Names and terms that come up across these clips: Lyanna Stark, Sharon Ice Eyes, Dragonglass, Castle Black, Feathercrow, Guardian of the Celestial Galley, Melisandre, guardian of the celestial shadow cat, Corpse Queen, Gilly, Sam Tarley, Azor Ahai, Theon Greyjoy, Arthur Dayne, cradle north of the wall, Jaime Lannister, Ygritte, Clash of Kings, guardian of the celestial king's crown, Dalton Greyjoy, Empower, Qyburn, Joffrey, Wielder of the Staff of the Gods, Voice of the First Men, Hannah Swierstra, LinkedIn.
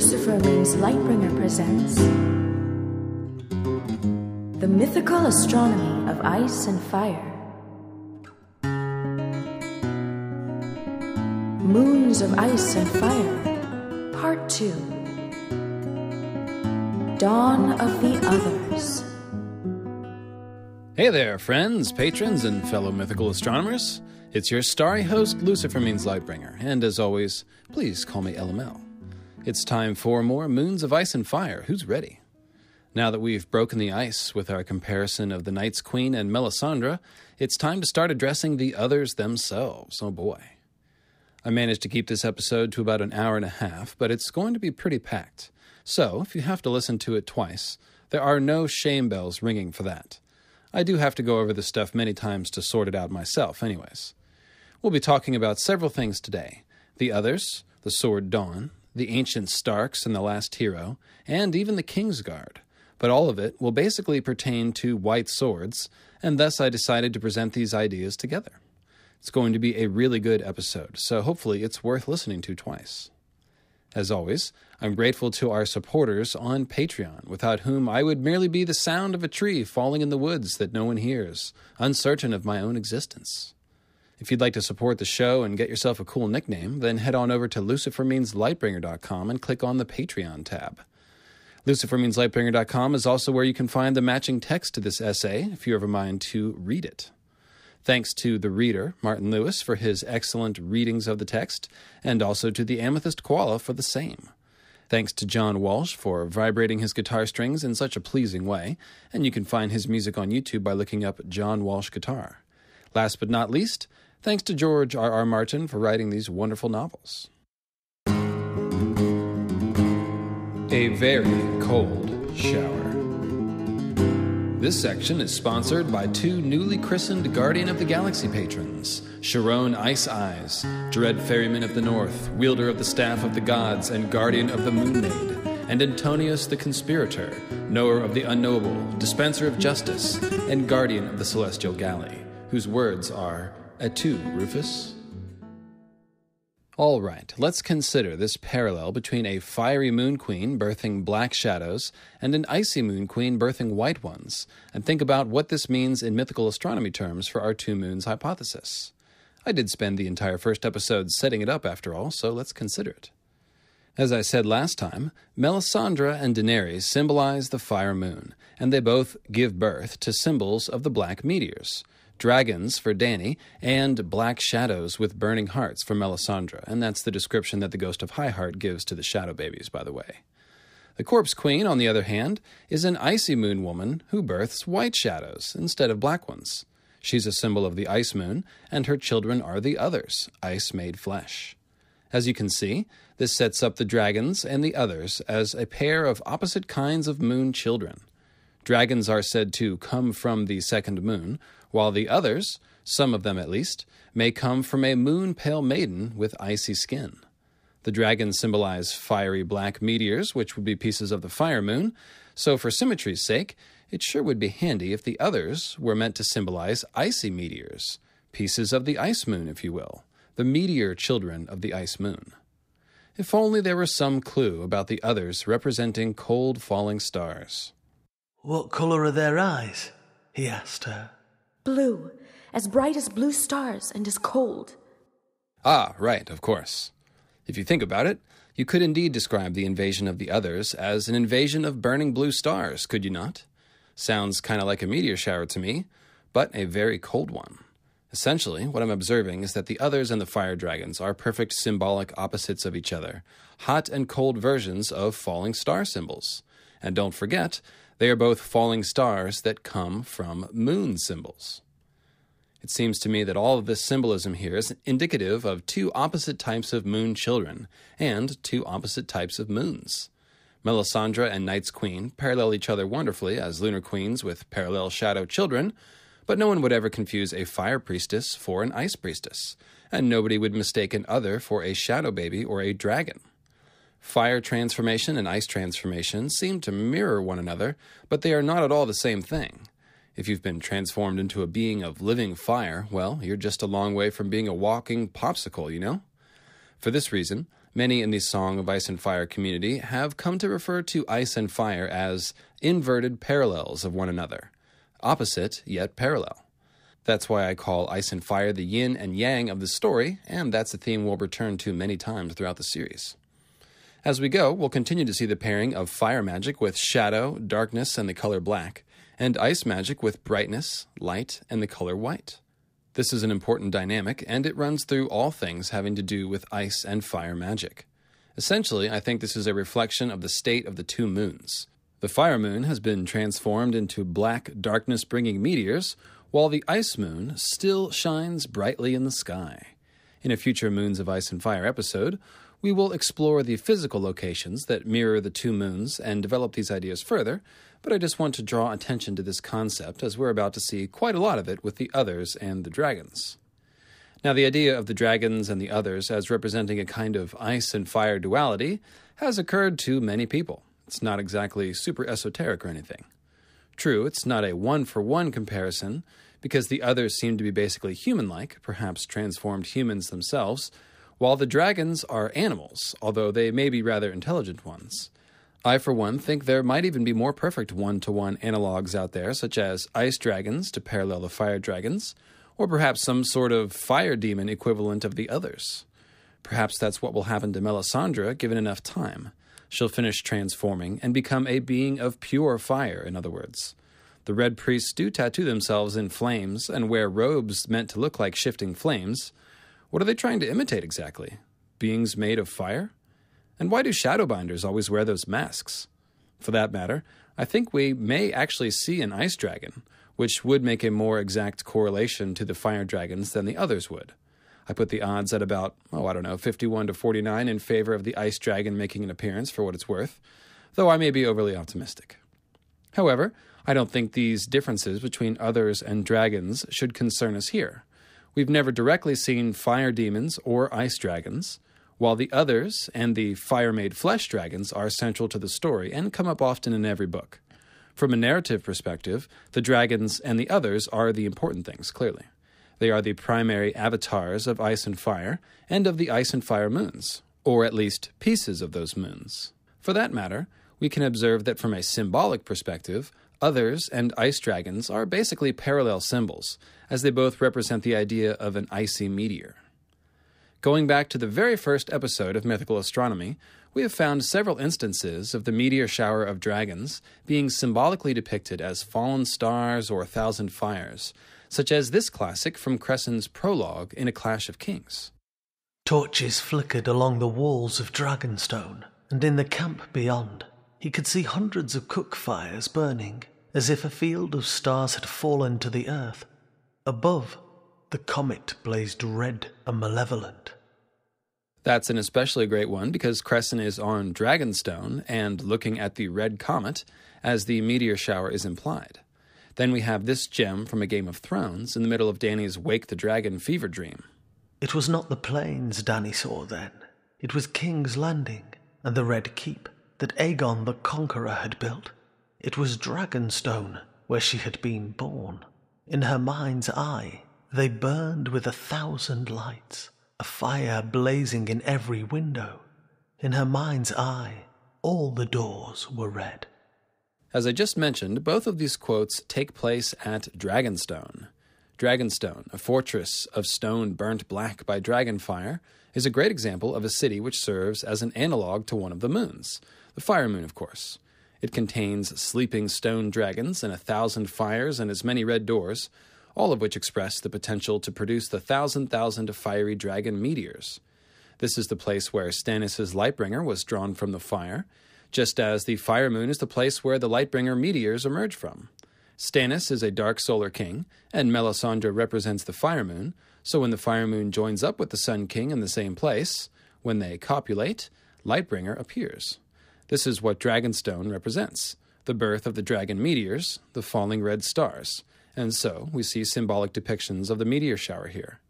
Lucifer Means Lightbringer presents The Mythical Astronomy of Ice and Fire, Moons of Ice and Fire, Part 2, Dawn of the Others. Hey there, friends, patrons, and fellow mythical astronomers. It's your starry host, Lucifer Means Lightbringer, and as always, please call me LML. It's time for more Moons of Ice and Fire. Who's ready? Now that we've broken the ice with our comparison of the Night's Queen and Melisandre, it's time to start addressing the others themselves. Oh boy. I managed to keep this episode to about an hour and a half, but it's going to be pretty packed. So, if you have to listen to it twice, there are no shame bells ringing for that. I do have to go over this stuff many times to sort it out myself anyways. We'll be talking about several things today. The Others, the Sword Dawn, the Ancient Starks and the Last Hero, and even the Kingsguard. But all of it will basically pertain to white swords, and thus I decided to present these ideas together. It's going to be a really good episode, so hopefully it's worth listening to twice. As always, I'm grateful to our supporters on Patreon, without whom I would merely be the sound of a tree falling in the woods that no one hears, uncertain of my own existence. If you'd like to support the show and get yourself a cool nickname, then head on over to lucifermeanslightbringer.com and click on the Patreon tab. lucifermeanslightbringer.com is also where you can find the matching text to this essay, if you have a mind to read it. Thanks to the reader, Martin Lewis, for his excellent readings of the text, and also to the Amethyst Koala for the same. Thanks to John Walsh for vibrating his guitar strings in such a pleasing way, and you can find his music on YouTube by looking up John Walsh Guitar. Last but not least, thanks to George R.R. Martin for writing these wonderful novels. A very cold shower. This section is sponsored by two newly christened Guardian of the Galaxy patrons, Sharon Ice Eyes, Dread Ferryman of the North, Wielder of the Staff of the Gods and Guardian of the Moon Maid, and Antonius the Conspirator, Knower of the Unknowable, Dispenser of Justice, and Guardian of the Celestial Galley, whose words are, "Attu, Rufus." All right, let's consider this parallel between a fiery moon queen birthing black shadows and an icy moon queen birthing white ones, and think about what this means in mythical astronomy terms for our two moons hypothesis. I did spend the entire first episode setting it up after all, so let's consider it. As I said last time, Melisandre and Daenerys symbolize the fire moon, and they both give birth to symbols of the black meteors. Dragons for Dany, and black shadows with burning hearts for Melisandre, and that's the description that the ghost of High Heart gives to the shadow babies, by the way. The corpse queen, on the other hand, is an icy moon woman who births white shadows instead of black ones. She's a symbol of the ice moon, and her children are the others, ice made flesh. As you can see, this sets up the dragons and the others as a pair of opposite kinds of moon children. Dragons are said to come from the second moon, while the others, some of them at least, may come from a moon-pale maiden with icy skin. The dragons symbolize fiery black meteors, which would be pieces of the fire moon, so for symmetry's sake, it sure would be handy if the others were meant to symbolize icy meteors, pieces of the ice moon, if you will, the meteor children of the ice moon. If only there were some clue about the others representing cold falling stars. "What color are their eyes?" he asked her. "Blue, as bright as blue stars and as cold." Ah, right, of course. If you think about it, you could indeed describe the invasion of the others as an invasion of burning blue stars, could you not? Sounds kind of like a meteor shower to me, but a very cold one. Essentially, what I'm observing is that the others and the fire dragons are perfect symbolic opposites of each other, hot and cold versions of falling star symbols. And don't forget, they are both falling stars that come from moon symbols. It seems to me that all of this symbolism here is indicative of two opposite types of moon children and two opposite types of moons. Melisandre and Night's Queen parallel each other wonderfully as lunar queens with parallel shadow children, but no one would ever confuse a fire priestess for an ice priestess, and nobody would mistake an other for a shadow baby or a dragon. Fire transformation and ice transformation seem to mirror one another, but they are not at all the same thing. If you've been transformed into a being of living fire, well, you're just a long way from being a walking popsicle, you know? For this reason, Many in the Song of Ice and Fire community have come to refer to ice and fire as inverted parallels of one another, opposite yet parallel. That's why I call ice and fire the yin and yang of the story, and that's a theme we'll return to many times throughout the series. As we go, we'll continue to see the pairing of fire magic with shadow, darkness, and the color black, and ice magic with brightness, light, and the color white. This is an important dynamic, and it runs through all things having to do with ice and fire magic. Essentially, I think this is a reflection of the state of the two moons. The fire moon has been transformed into black, darkness-bringing meteors, while the ice moon still shines brightly in the sky. In a future Moons of Ice and Fire episode, we will explore the physical locations that mirror the two moons and develop these ideas further, but I just want to draw attention to this concept as we're about to see quite a lot of it with the Others and the Dragons. Now, the idea of the Dragons and the Others as representing a kind of ice and fire duality has occurred to many people. It's not exactly super esoteric or anything. True, it's not a one-for-one comparison, because the Others seem to be basically human-like, perhaps transformed humans themselves, while the Dragons are animals, although they may be rather intelligent ones. I, for one, think there might even be more perfect one-to-one analogs out there, such as ice dragons to parallel the fire dragons, or perhaps some sort of fire demon equivalent of the Others. Perhaps that's what will happen to Melisandre given enough time. She'll finish transforming and become a being of pure fire, in other words. The Red Priests do tattoo themselves in flames and wear robes meant to look like shifting flames. What are they trying to imitate exactly? Beings made of fire? And why do Shadowbinders always wear those masks? For that matter, I think we may actually see an ice dragon, which would make a more exact correlation to the fire dragons than the Others would. I put the odds at about, 51 to 49 in favor of the ice dragon making an appearance for what it's worth, though I may be overly optimistic. However, I don't think these differences between Others and Dragons should concern us here. We've never directly seen fire demons or ice dragons, while the Others and the fire-made flesh dragons are central to the story and come up often in every book. From a narrative perspective, the Dragons and the Others are the important things, clearly. They are the primary avatars of ice and fire and of the ice and fire moons, or at least pieces of those moons. For that matter, we can observe that from a symbolic perspective, Others and ice dragons are basically parallel symbols, as they both represent the idea of an icy meteor. Going back to the very first episode of Mythical Astronomy, we have found several instances of the meteor shower of dragons being symbolically depicted as fallen stars or thousand fires, such as this classic from Cressen's prologue in A Clash of Kings. Torches flickered along the walls of Dragonstone, and in the camp beyond, he could see hundreds of cook fires burning, as if a field of stars had fallen to the earth. Above, the comet blazed red and malevolent. That's an especially great one because Crescent is on Dragonstone and looking at the red comet, as the meteor shower is implied. Then we have this gem from A Game of Thrones in the middle of Dany's Wake the Dragon fever dream. It was not the plains Dany saw then. It was King's Landing and the Red Keep that Aegon the Conqueror had built. It was Dragonstone, where she had been born. In her mind's eye, they burned with 1,000 lights, a fire blazing in every window. In her mind's eye, all the doors were red. As I just mentioned, both of these quotes take place at Dragonstone. Dragonstone, a fortress of stone burnt black by dragonfire, is a great example of a city which serves as an analog to one of the moons, the Fire Moon, of course. It contains sleeping stone dragons and 1,000 fires and as many red doors, all of which express the potential to produce the 1,000 fiery dragon meteors. This is the place where Stannis' Lightbringer was drawn from the fire, just as the Fire Moon is the place where the Lightbringer meteors emerge from. Stannis is a dark solar king, and Melisandre represents the Fire Moon, so when the Fire Moon joins up with the Sun King in the same place, when they copulate, Lightbringer appears. This is what Dragonstone represents, the birth of the dragon meteors, the falling red stars, and so we see symbolic depictions of the meteor shower here.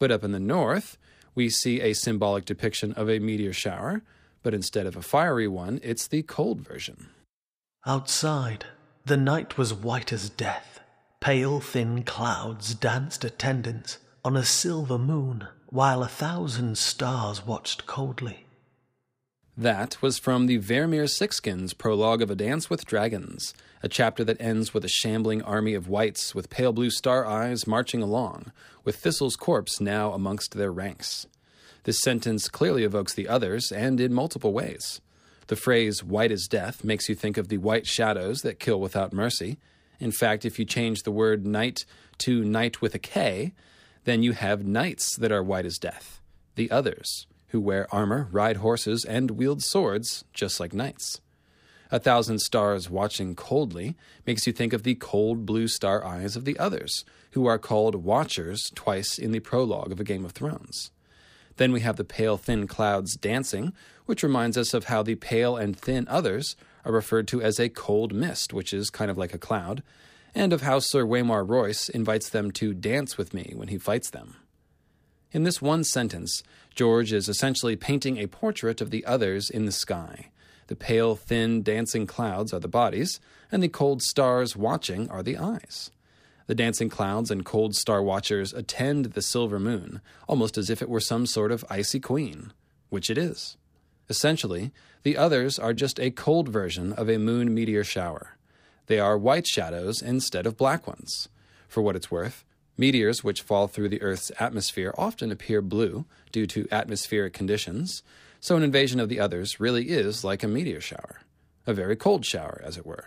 But up in the north, we see a symbolic depiction of a meteor shower, but instead of a fiery one, it's the cold version. Outside, the night was white as death. Pale, thin clouds danced attendance on a silver moon, while 1,000 stars watched coldly. That was from the Vermeer Sixskins prologue of A Dance with Dragons, a chapter that ends with a shambling army of whites with pale blue star eyes marching along, with Thistle's corpse now amongst their ranks. This sentence clearly evokes the Others, and in multiple ways. The phrase, white as death, makes you think of the white shadows that kill without mercy. In fact, if you change the word night to night with a K, then you have knights that are white as death, the Others, who wear armor, ride horses, and wield swords, just like knights. 1,000 stars watching coldly makes you think of the cold blue star eyes of the Others, who are called Watchers twice in the prologue of A Game of Thrones. Then we have the pale thin clouds dancing, which reminds us of how the pale and thin Others are referred to as a cold mist, which is kind of like a cloud, and of how Sir Waymar Royce invites them to dance with me when he fights them. In this one sentence, George is essentially painting a portrait of the Others in the sky. The pale, thin, dancing clouds are the bodies, and the cold stars watching are the eyes. The dancing clouds and cold star watchers attend the silver moon, almost as if it were some sort of icy queen, which it is. Essentially, the Others are just a cold version of a moon meteor shower. They are white shadows instead of black ones. For what it's worth, meteors which fall through the Earth's atmosphere often appear blue due to atmospheric conditions, so an invasion of the Others really is like a meteor shower, a very cold shower, as it were.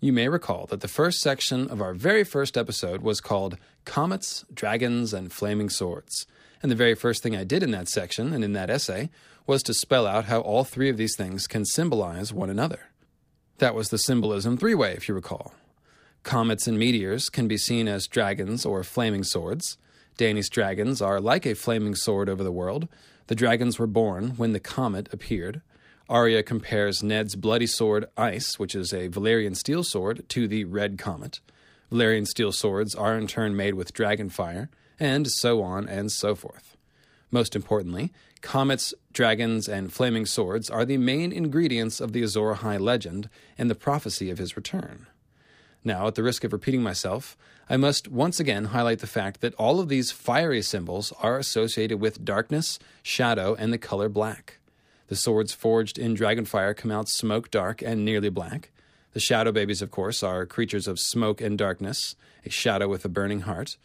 You may recall that the first section of our very first episode was called Comets, Dragons, and Flaming Swords, and the very first thing I did in that section and in that essay was to spell out how all three of these things can symbolize one another. That was the symbolism three-way, if you recall. Comets and meteors can be seen as dragons or flaming swords. Dany's dragons are like a flaming sword over the world. The dragons were born when the comet appeared. Arya compares Ned's bloody sword, Ice, which is a Valyrian steel sword, to the red comet. Valyrian steel swords are in turn made with dragon fire, and so on and so forth. Most importantly, comets, dragons, and flaming swords are the main ingredients of the Azor Ahai legend and the prophecy of his return. Now, at the risk of repeating myself, I must once again highlight the fact that all of these fiery symbols are associated with darkness, shadow, and the color black. The swords forged in dragonfire come out smoke dark and nearly black. The shadow babies, of course, are creatures of smoke and darkness, a shadow with a burning heart.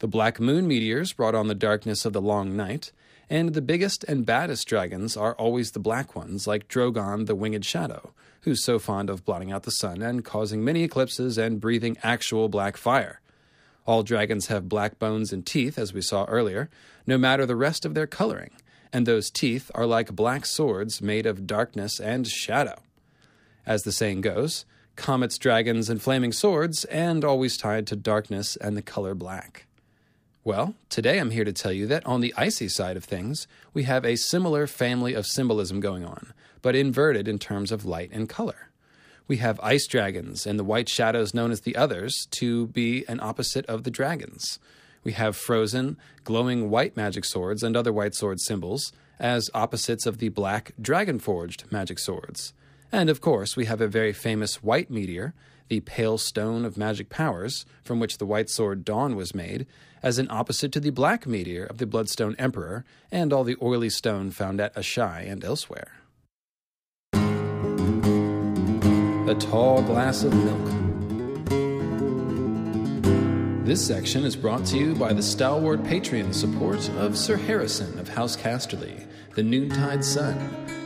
The black moon meteors brought on the darkness of the long night, and the biggest and baddest dragons are always the black ones, like Drogon the Winged Shadow, who's so fond of blotting out the sun and causing many eclipses and breathing actual black fire. All dragons have black bones and teeth, as we saw earlier, no matter the rest of their coloring, and those teeth are like black swords made of darkness and shadow. As the saying goes, comets, dragons, and flaming swords, and always tied to darkness and the color black. Well, today I'm here to tell you that on the icy side of things, we have a similar family of symbolism going on, but inverted in terms of light and color. We have ice dragons and the white shadows known as the Others to be an opposite of the dragons. We have frozen, glowing white magic swords and other white sword symbols as opposites of the black dragon-forged magic swords. And of course, we have a very famous white meteor, the pale stone of magic powers, from which the white sword Dawn was made, as an opposite to the black meteor of the Bloodstone Emperor and all the oily stone found at Asshai and elsewhere. A tall glass of milk. This section is brought to you by the stalwart Patreon support of Sir Harrison of House Casterly, the Noontide Sun,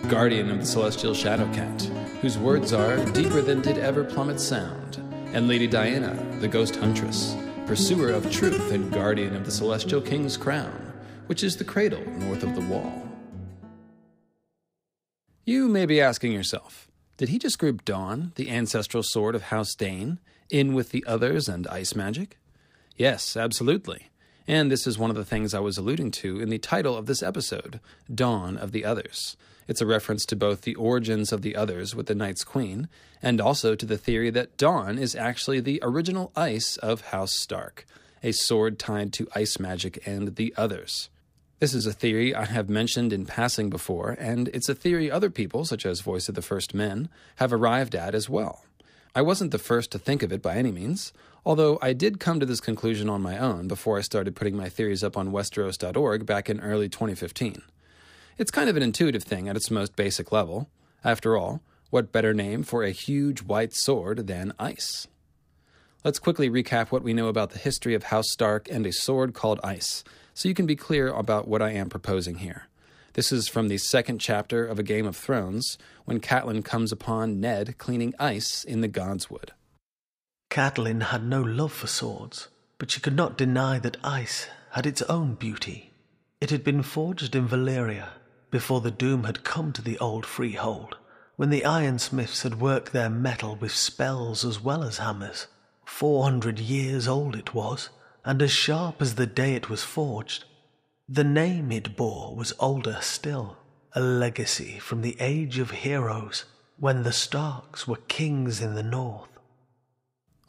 guardian of the celestial shadow cat, whose words are deeper than did ever plummet sound, and Lady Diana, the ghost huntress, pursuer of truth and guardian of the celestial king's crown, which is the cradle north of the wall. You may be asking yourself, did he just group Dawn, the ancestral sword of House Dane, in with the Others and ice magic? Yes, absolutely. And this is one of the things I was alluding to in the title of this episode, Dawn of the Others. It's a reference to both the origins of the Others with the Night's Queen, and also to the theory that Dawn is actually the original Ice of House Stark, a sword tied to ice magic and the Others. This is a theory I have mentioned in passing before, and it's a theory other people, such as Voice of the First Men, have arrived at as well. I wasn't the first to think of it by any means, although I did come to this conclusion on my own before I started putting my theories up on Westeros.org back in early 2015. It's kind of an intuitive thing at its most basic level. After all, what better name for a huge white sword than Ice? Let's quickly recap what we know about the history of House Stark and a sword called Ice, so you can be clear about what I am proposing here. This is from the second chapter of A Game of Thrones, when Catelyn comes upon Ned cleaning ice in the Godswood. Catelyn had no love for swords, but she could not deny that ice had its own beauty. It had been forged in Valyria, before the doom had come to the old freehold, when the ironsmiths had worked their metal with spells as well as hammers. 400 years old it was, and as sharp as the day it was forged. The name it bore was older still, a legacy from the age of heroes, when the Starks were kings in the north.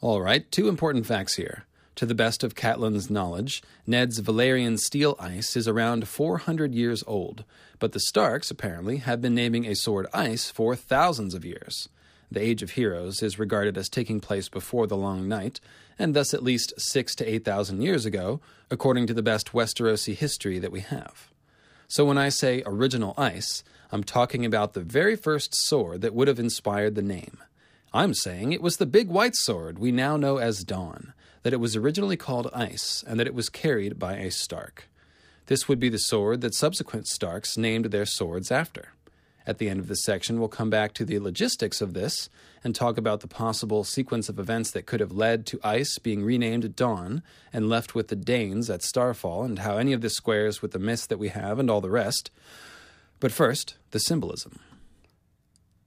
All right, two important facts here. To the best of Catelyn's knowledge, Ned's Valyrian steel ice is around 400 years old, but the Starks, apparently, have been naming a sword ice for thousands of years. The Age of Heroes is regarded as taking place before the Long Night, and thus at least 6,000 to 8,000 years ago, according to the best Westerosi history that we have. So when I say original ice, I'm talking about the very first sword that would have inspired the name. I'm saying it was the big white sword we now know as Dawn, that it was originally called Ice, and that it was carried by a Stark. This would be the sword that subsequent Starks named their swords after. At the end of this section, we'll come back to the logistics of this and talk about the possible sequence of events that could have led to Ice being renamed Dawn and left with the Danes at Starfall, and how any of this squares with the myths that we have and all the rest. But first, the symbolism.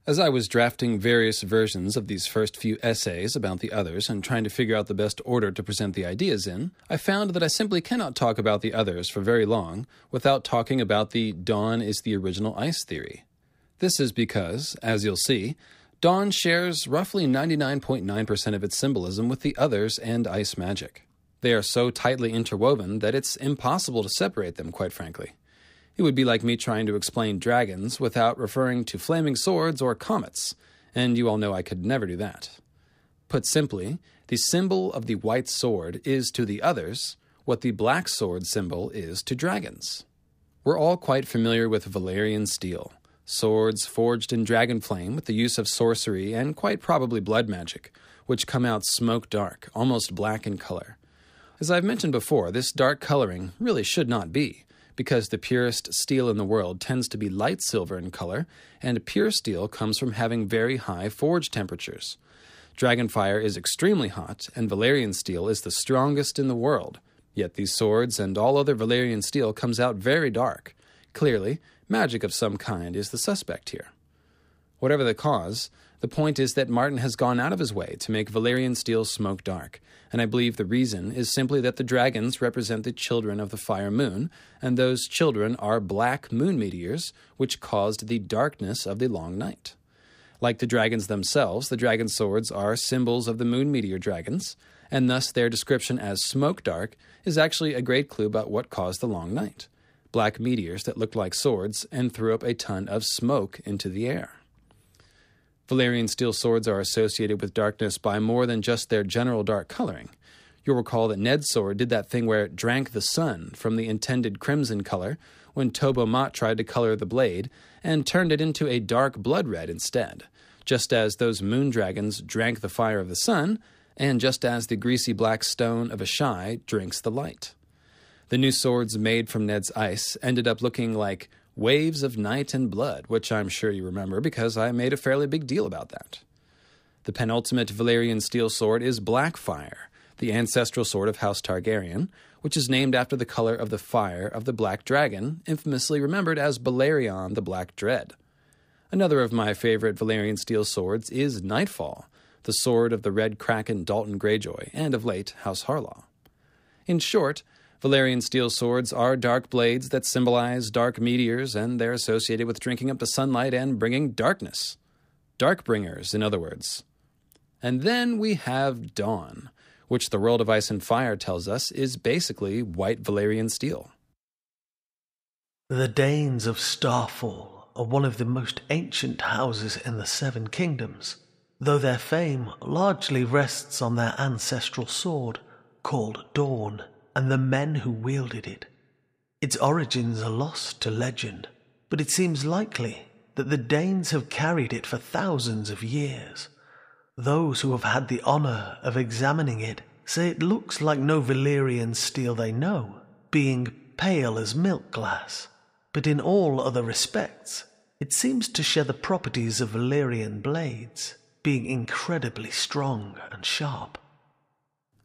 As I was drafting various versions of these first few essays about the Others and trying to figure out the best order to present the ideas in, I found that I simply cannot talk about the Others for very long without talking about the Dawn is the original Ice theory. This is because, as you'll see, Dawn shares roughly 99.9% of its symbolism with the Others and ice magic. They are so tightly interwoven that it's impossible to separate them, quite frankly. It would be like me trying to explain dragons without referring to flaming swords or comets, and you all know I could never do that. Put simply, the symbol of the white sword is to the Others what the black sword symbol is to dragons. We're all quite familiar with Valyrian steel. Swords forged in dragon flame with the use of sorcery and quite probably blood magic, which come out smoke dark, almost black in color. As I've mentioned before, this dark coloring really should not be, because the purest steel in the world tends to be light silver in color, and pure steel comes from having very high forge temperatures. Dragonfire is extremely hot, and Valyrian steel is the strongest in the world, yet these swords and all other Valyrian steel comes out very dark. Clearly, magic of some kind is the suspect here. Whatever the cause, the point is that Martin has gone out of his way to make Valyrian steel smoke dark, and I believe the reason is simply that the dragons represent the children of the Fire Moon, and those children are black moon meteors, which caused the darkness of the Long Night. Like the dragons themselves, the dragon swords are symbols of the moon meteor dragons, and thus their description as smoke dark is actually a great clue about what caused the Long Night. Black meteors that looked like swords and threw up a ton of smoke into the air. Valyrian steel swords are associated with darkness by more than just their general dark coloring. You'll recall that Ned's sword did that thing where it drank the sun from the intended crimson color when Toba Mott tried to color the blade and turned it into a dark blood red instead, just as those moon dragons drank the fire of the sun, and just as the greasy black stone of Asshai drinks the light. The new swords made from Ned's ice ended up looking like waves of night and blood, which I'm sure you remember because I made a fairly big deal about that. The penultimate Valyrian steel sword is Blackfire, the ancestral sword of House Targaryen, which is named after the color of the fire of the Black Dragon, infamously remembered as Balerion the Black Dread. Another of my favorite Valyrian steel swords is Nightfall, the sword of the Red Kraken Dalton Greyjoy, and of late House Harlaw. In short, Valyrian steel swords are dark blades that symbolize dark meteors, and they're associated with drinking up the sunlight and bringing darkness. Darkbringers, in other words. And then we have Dawn, which the World of Ice and Fire tells us is basically white Valyrian steel. The Danes of Starfall are one of the most ancient houses in the Seven Kingdoms, though their fame largely rests on their ancestral sword, called Dawn, and the men who wielded it. Its origins are lost to legend, but it seems likely that the Danes have carried it for thousands of years. Those who have had the honour of examining it say it looks like no Valyrian steel they know, being pale as milk glass, but in all other respects it seems to share the properties of Valyrian blades, being incredibly strong and sharp.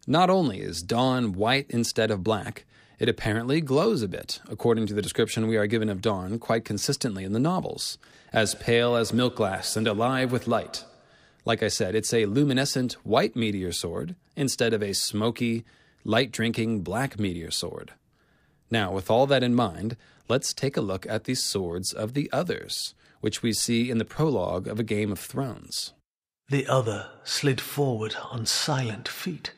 Not only is Dawn white instead of black, it apparently glows a bit, according to the description we are given of Dawn quite consistently in the novels, as pale as milk glass and alive with light. Like I said, it's a luminescent white meteor sword instead of a smoky, light-drinking black meteor sword. Now, with all that in mind, let's take a look at the swords of the Others, which we see in the prologue of A Game of Thrones. The Other slid forward on silent feet.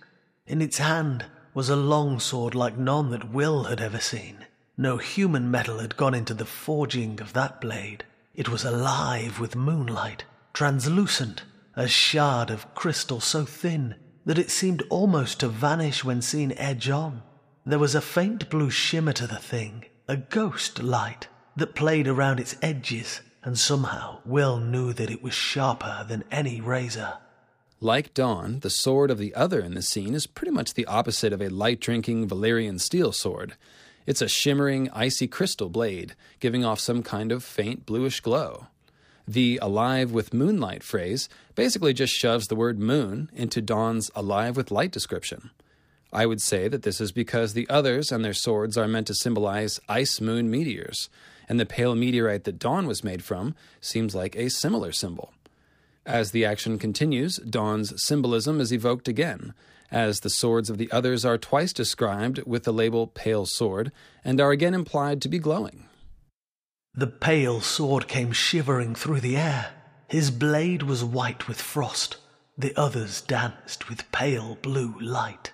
In its hand was a long sword like none that Will had ever seen. No human metal had gone into the forging of that blade. It was alive with moonlight, translucent, a shard of crystal so thin that it seemed almost to vanish when seen edge on. There was a faint blue shimmer to the thing, a ghost light that played around its edges, and somehow Will knew that it was sharper than any razor. Like Dawn, the sword of the Other in this scene is pretty much the opposite of a light-drinking Valyrian steel sword. It's a shimmering, icy crystal blade, giving off some kind of faint bluish glow. The alive with moonlight phrase basically just shoves the word moon into Dawn's alive with light description. I would say that this is because the Others and their swords are meant to symbolize ice moon meteors, and the pale meteorite that Dawn was made from seems like a similar symbol. As the action continues, Dawn's symbolism is evoked again, as the swords of the Others are twice described with the label Pale Sword, and are again implied to be glowing. The pale sword came shivering through the air. His blade was white with frost. The Others danced with pale blue light.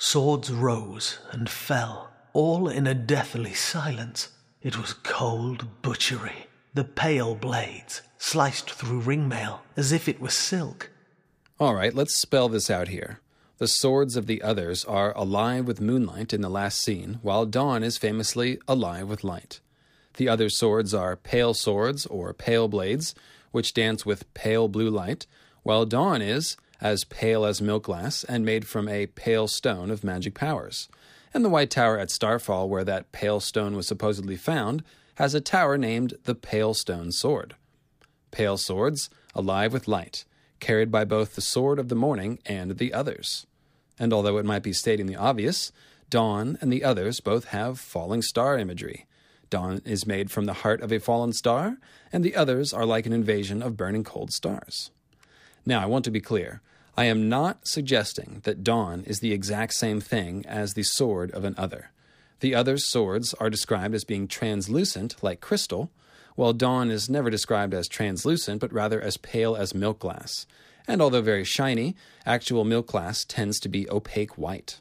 Swords rose and fell, all in a deathly silence. It was cold butchery. The pale blades sliced through ringmail as if it was silk. All right, let's spell this out here. The swords of the Others are alive with moonlight in the last scene, while Dawn is famously alive with light. The other swords are pale swords or pale blades, which dance with pale blue light, while Dawn is as pale as milk glass and made from a pale stone of magic powers. And the White Tower at Starfall, where that pale stone was supposedly found, has a tower named the Pale Stone Sword. Pale swords, alive with light, carried by both the Sword of the Morning and the Others. And although it might be stating the obvious, Dawn and the Others both have falling star imagery. Dawn is made from the heart of a fallen star, and the Others are like an invasion of burning cold stars. Now, I want to be clear. I am not suggesting that Dawn is the exact same thing as the sword of an Other. The Other's swords are described as being translucent, like crystal, while Dawn is never described as translucent, but rather as pale as milk glass. And although very shiny, actual milk glass tends to be opaque white.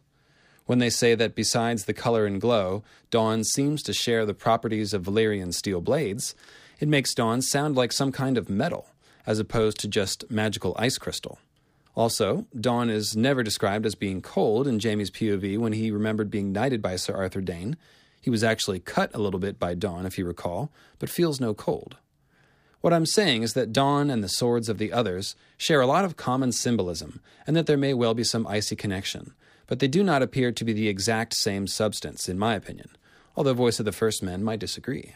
When they say that besides the color and glow, Dawn seems to share the properties of Valyrian steel blades, it makes Dawn sound like some kind of metal, as opposed to just magical ice crystal. Also, Dawn is never described as being cold in Jaime's POV when he remembered being knighted by Sir Arthur Dayne. He was actually cut a little bit by Dawn, if you recall, but feels no cold. What I'm saying is that Dawn and the swords of the Others share a lot of common symbolism, and that there may well be some icy connection, but they do not appear to be the exact same substance, in my opinion, although Voice of the First Men might disagree.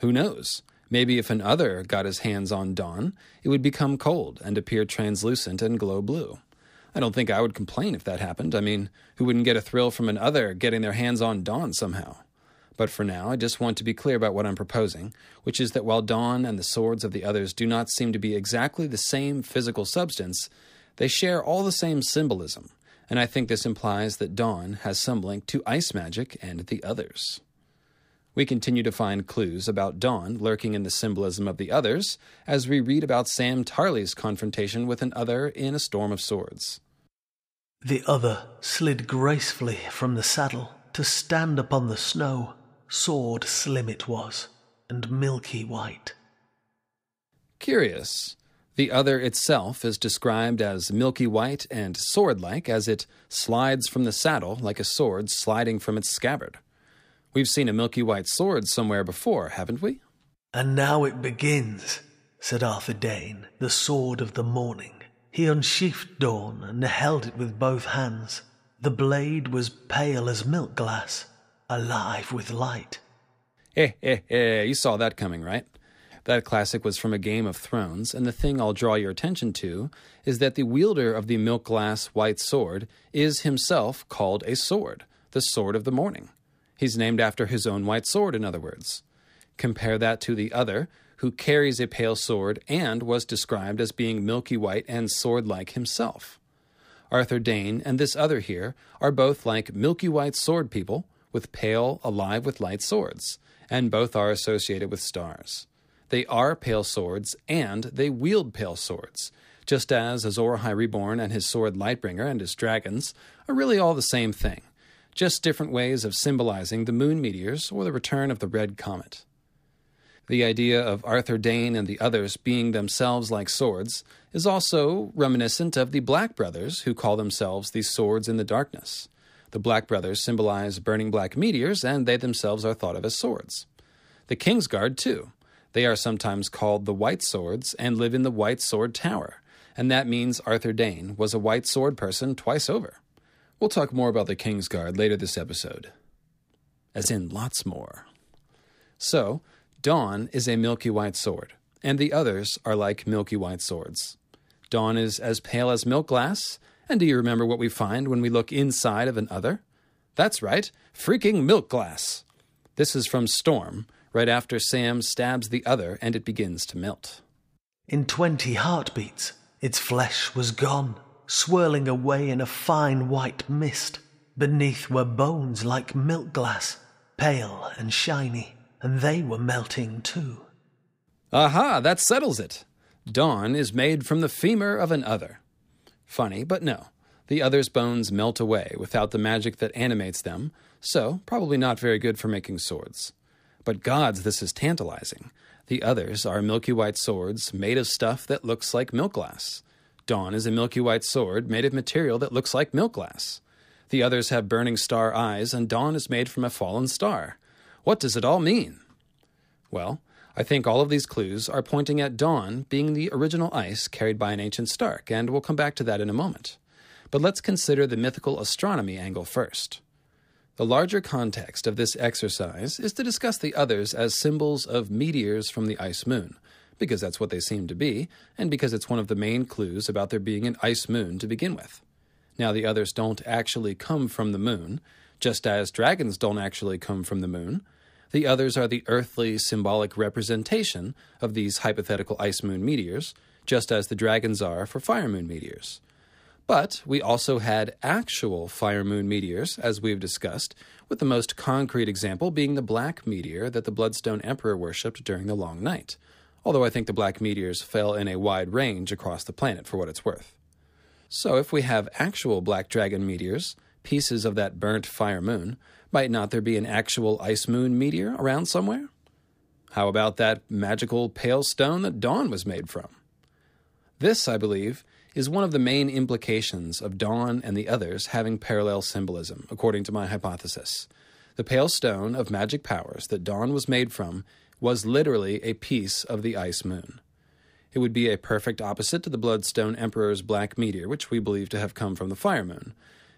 Who knows? Maybe if an Other got his hands on Dawn, it would become cold and appear translucent and glow blue. I don't think I would complain if that happened. I mean, who wouldn't get a thrill from an Other getting their hands on Dawn somehow? But for now, I just want to be clear about what I'm proposing, which is that while Dawn and the swords of the Others do not seem to be exactly the same physical substance, they share all the same symbolism. And I think this implies that Dawn has some link to ice magic and the Others. We continue to find clues about Dawn lurking in the symbolism of the Others as we read about Sam Tarley's confrontation with an Other in A Storm of Swords. The Other slid gracefully from the saddle to stand upon the snow, sword slim it was, and milky white. Curious. The Other itself is described as milky white and sword-like as it slides from the saddle like a sword sliding from its scabbard. We've seen a milky white sword somewhere before, haven't we? "And now it begins," said Arthur Dayne, the Sword of the Morning. He unsheathed Dawn and held it with both hands. The blade was pale as milk glass, alive with light. You saw that coming, right? That classic was from a Game of Thrones, and the thing I'll draw your attention to is that the wielder of the milk glass white sword is himself called a sword, the Sword of the Morning. He's named after his own white sword, in other words. Compare that to the other, who carries a pale sword and was described as being milky white and sword-like himself. Arthur Dayne and this other here are both like milky white sword people with pale, alive with light swords, and both are associated with stars. They are pale swords, and they wield pale swords, just as Azor Ahai Reborn and his sword Lightbringer and his dragons are really all the same thing, just different ways of symbolizing the moon meteors or the return of the red comet. The idea of Arthur Dayne and the others being themselves like swords is also reminiscent of the Black Brothers, who call themselves the Swords in the Darkness. The Black Brothers symbolize burning black meteors, and they themselves are thought of as swords. The Kingsguard, too. They are sometimes called the White Swords and live in the White Sword Tower, and that means Arthur Dayne was a white sword person twice over. We'll talk more about the Kingsguard later this episode. As in lots more. So, Dawn is a milky white sword, and the others are like milky white swords. Dawn is as pale as milk glass, and do you remember what we find when we look inside of an other? That's right, freaking milk glass. This is from Storm, right after Sam stabs the other and it begins to melt. In 20 heartbeats, its flesh was gone, swirling away in a fine white mist. Beneath were bones like milk glass, pale and shiny. And they were melting too. Aha, that settles it. Dawn is made from the femur of an other. Funny, but no. The other's bones melt away without the magic that animates them, so probably not very good for making swords. But gods, this is tantalizing. The others are milky white swords made of stuff that looks like milk glass. Dawn is a milky white sword made of material that looks like milk glass. The others have burning star eyes, and Dawn is made from a fallen star. What does it all mean? Well, I think all of these clues are pointing at Dawn being the original ice carried by an ancient Stark, and we'll come back to that in a moment. But let's consider the mythical astronomy angle first. The larger context of this exercise is to discuss the others as symbols of meteors from the ice moon, because that's what they seem to be, and because it's one of the main clues about there being an ice moon to begin with. Now, the others don't actually come from the moon, just as dragons don't actually come from the moon. The others are the earthly symbolic representation of these hypothetical ice moon meteors, just as the dragons are for fire moon meteors. But we also had actual fire moon meteors, as we've discussed, with the most concrete example being the black meteor that the Bloodstone Emperor worshipped during the Long Night, although I think the black meteors fell in a wide range across the planet for what it's worth. So if we have actual black dragon meteors, pieces of that burnt fire moon, might not there be an actual ice moon meteor around somewhere? How about that magical pale stone that Dawn was made from? This, I believe, is one of the main implications of Dawn and the others having parallel symbolism, according to my hypothesis. The pale stone of magic powers that Dawn was made from was literally a piece of the ice moon. It would be a perfect opposite to the Bloodstone Emperor's black meteor, which we believe to have come from the fire moon.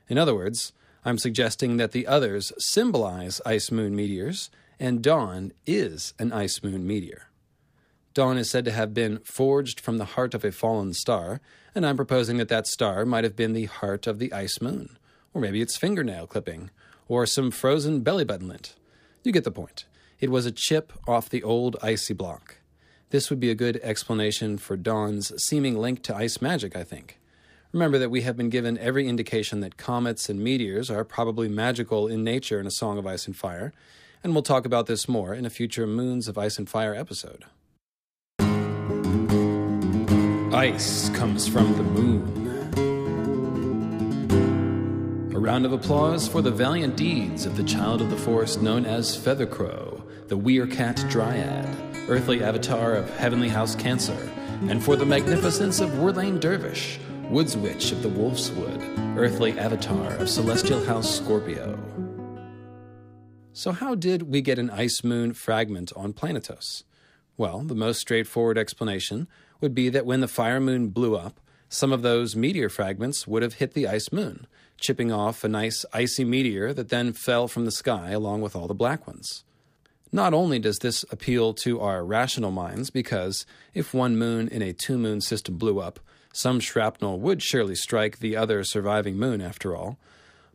In other words, I'm suggesting that the others symbolize ice moon meteors, and Dawn is an ice moon meteor. Dawn is said to have been forged from the heart of a fallen star, and I'm proposing that that star might have been the heart of the ice moon, or maybe its fingernail clipping, or some frozen belly button lint. You get the point. It was a chip off the old icy block. This would be a good explanation for Dawn's seeming link to ice magic, I think. Remember that we have been given every indication that comets and meteors are probably magical in nature in A Song of Ice and Fire, and we'll talk about this more in a future Moons of Ice and Fire episode. Ice comes from the moon. A round of applause for the valiant deeds of the child of the forest known as Feathercrow, the Weircat Dryad, earthly avatar of Heavenly House Cancer, and for the magnificence of Wurlane Dervish, Woods Witch of the Wolf's Wood, earthly avatar of Celestial House Scorpio. So how did we get an ice moon fragment on Planetos? Well, the most straightforward explanation would be that when the Fire Moon blew up, some of those meteor fragments would have hit the Ice Moon, chipping off a nice icy meteor that then fell from the sky along with all the black ones. Not only does this appeal to our rational minds, because if one moon in a two-moon system blew up, some shrapnel would surely strike the other surviving moon after all,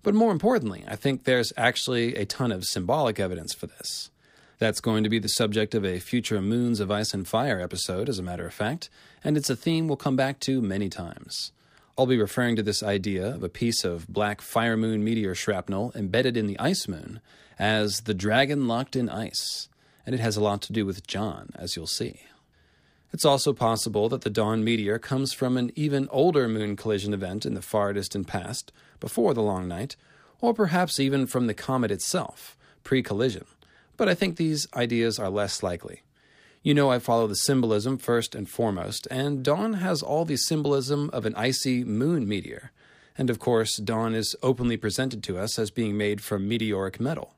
but more importantly, I think there's actually a ton of symbolic evidence for this. That's going to be the subject of a future Moons of Ice and Fire episode, as a matter of fact, and it's a theme we'll come back to many times. I'll be referring to this idea of a piece of black Fire Moon meteor shrapnel embedded in the Ice Moon as the dragon locked in ice, and it has a lot to do with Jon, as you'll see. It's also possible that the Dawn meteor comes from an even older moon collision event in the far distant past, before the Long Night, or perhaps even from the comet itself, pre-collision. But I think these ideas are less likely. You know I follow the symbolism first and foremost, and Dawn has all the symbolism of an icy moon meteor. And of course, Dawn is openly presented to us as being made from meteoric metal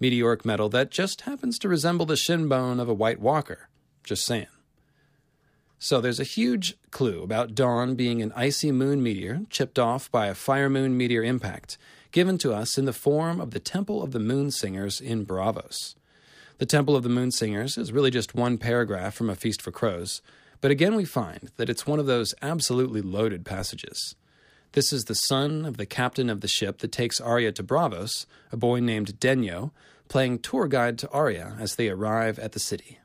that just happens to resemble the shin bone of a White Walker. Just saying. So there's a huge clue about Dawn being an icy moon meteor chipped off by a Fire Moon meteor impact, given to us in the form of the Temple of the Moon Singers in Braavos. The Temple of the Moon Singers is really just one paragraph from A Feast for Crows, but again we find that it's one of those absolutely loaded passages. This is the son of the captain of the ship that takes Arya to Braavos, a boy named Denyo, playing tour guide to Arya as they arrive at the city.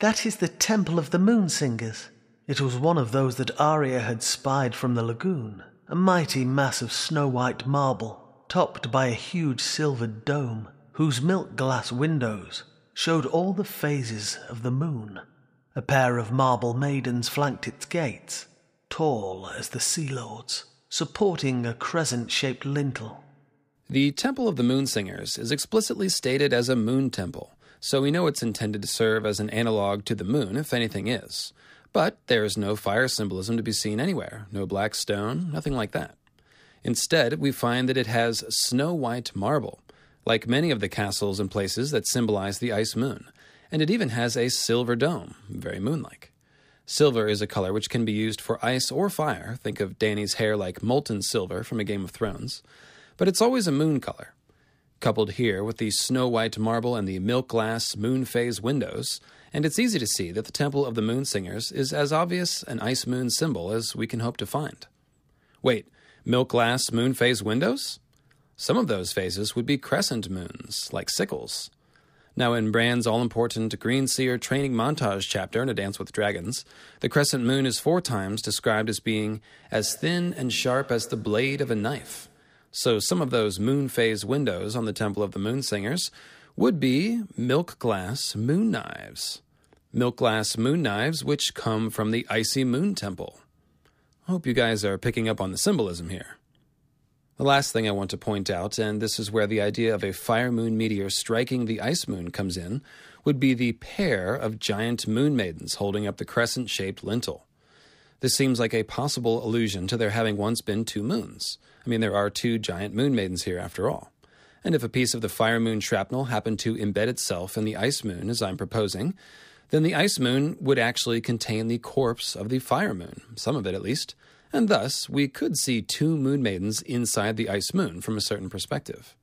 That is the Temple of the Moon Singers. It was one of those that Arya had spied from the lagoon, a mighty mass of snow-white marble, topped by a huge silvered dome, whose milk-glass windows showed all the phases of the moon. A pair of marble maidens flanked its gates, tall as the sea lords, supporting a crescent-shaped lintel. The Temple of the Moon Singers is explicitly stated as a moon temple, so we know it's intended to serve as an analogue to the moon, if anything is. But there is no fire symbolism to be seen anywhere, no black stone, nothing like that. Instead, we find that it has snow-white marble, like many of the castles and places that symbolize the Ice Moon, and it even has a silver dome, very moon-like. Silver is a color which can be used for ice or fire, think of Dany's hair like molten silver from A Game of Thrones, but it's always a moon color. Coupled here with the snow-white marble and the milk-glass moon-phase windows, and it's easy to see that the Temple of the Moon Singers is as obvious an Ice Moon symbol as we can hope to find. Wait, milk-glass moon phase windows? Some of those phases would be crescent moons, like sickles. Now in Bran's all-important Greenseer training montage chapter in A Dance with Dragons, the crescent moon is 4 times described as being as thin and sharp as the blade of a knife. So some of those moon phase windows on the Temple of the Moon Singers would be milk-glass moon knives. Milk-glass moon knives which come from the Icy Moon Temple. Hope you guys are picking up on the symbolism here. The last thing I want to point out, and this is where the idea of a Fire Moon meteor striking the Ice Moon comes in, would be the pair of giant moon maidens holding up the crescent-shaped lintel. This seems like a possible allusion to there having once been 2 moons. I mean, there are 2 giant moon maidens here after all. And if a piece of the Fire Moon shrapnel happened to embed itself in the Ice Moon, as I'm proposing, then the Ice Moon would actually contain the corpse of the Fire Moon, some of it at least, and thus we could see 2 moon maidens inside the Ice Moon from a certain perspective.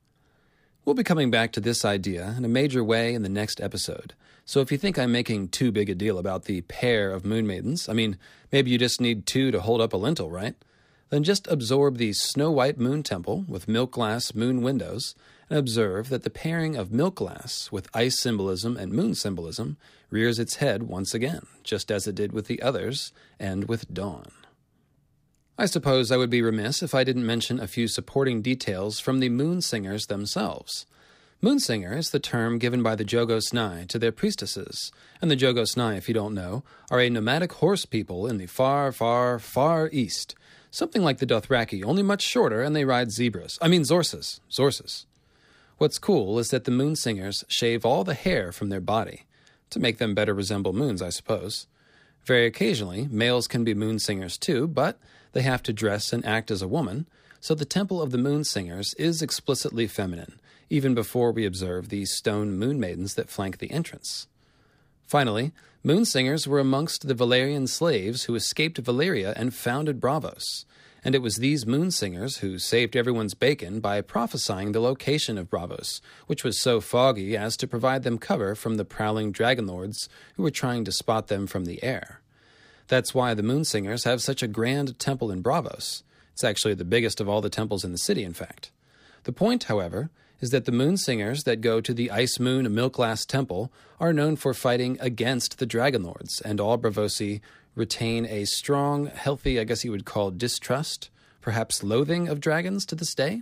We'll be coming back to this idea in a major way in the next episode, so if you think I'm making too big a deal about the pair of moon maidens, I mean, maybe you just need 2 to hold up a lintel, right? Then just absorb the snow-white moon temple with milk-glass moon windows, and observe that the pairing of milk glass with ice symbolism and moon symbolism rears its head once again, just as it did with the others and with Dawn. I suppose I would be remiss if I didn't mention a few supporting details from the Moon Singers themselves. Moon Singer is the term given by the Jogos Nai to their priestesses, and the Jogos Nai, if you don't know, are a nomadic horse people in the far, far, far east. Something like the Dothraki, only much shorter, and they ride zebras. I mean, Zorses. What's cool is that the Moon Singers shave all the hair from their body, to make them better resemble moons, I suppose. Very occasionally, males can be Moon Singers too, but they have to dress and act as a woman, so the Temple of the Moon Singers is explicitly feminine, even before we observe the stone moon maidens that flank the entrance. Finally, Moonsingers were amongst the Valyrian slaves who escaped Valyria and founded Braavos, and it was these Moonsingers who saved everyone's bacon by prophesying the location of Braavos, which was so foggy as to provide them cover from the prowling Dragonlords who were trying to spot them from the air. That's why the Moonsingers have such a grand temple in Braavos. It's actually the biggest of all the temples in the city, in fact. The point, however, is that the Moonsingers that go to the Ice Moon Milk-Glass Temple are known for fighting against the Dragonlords, and all Braavosi retain a strong, healthy, I guess you would call distrust, perhaps loathing of dragons to this day?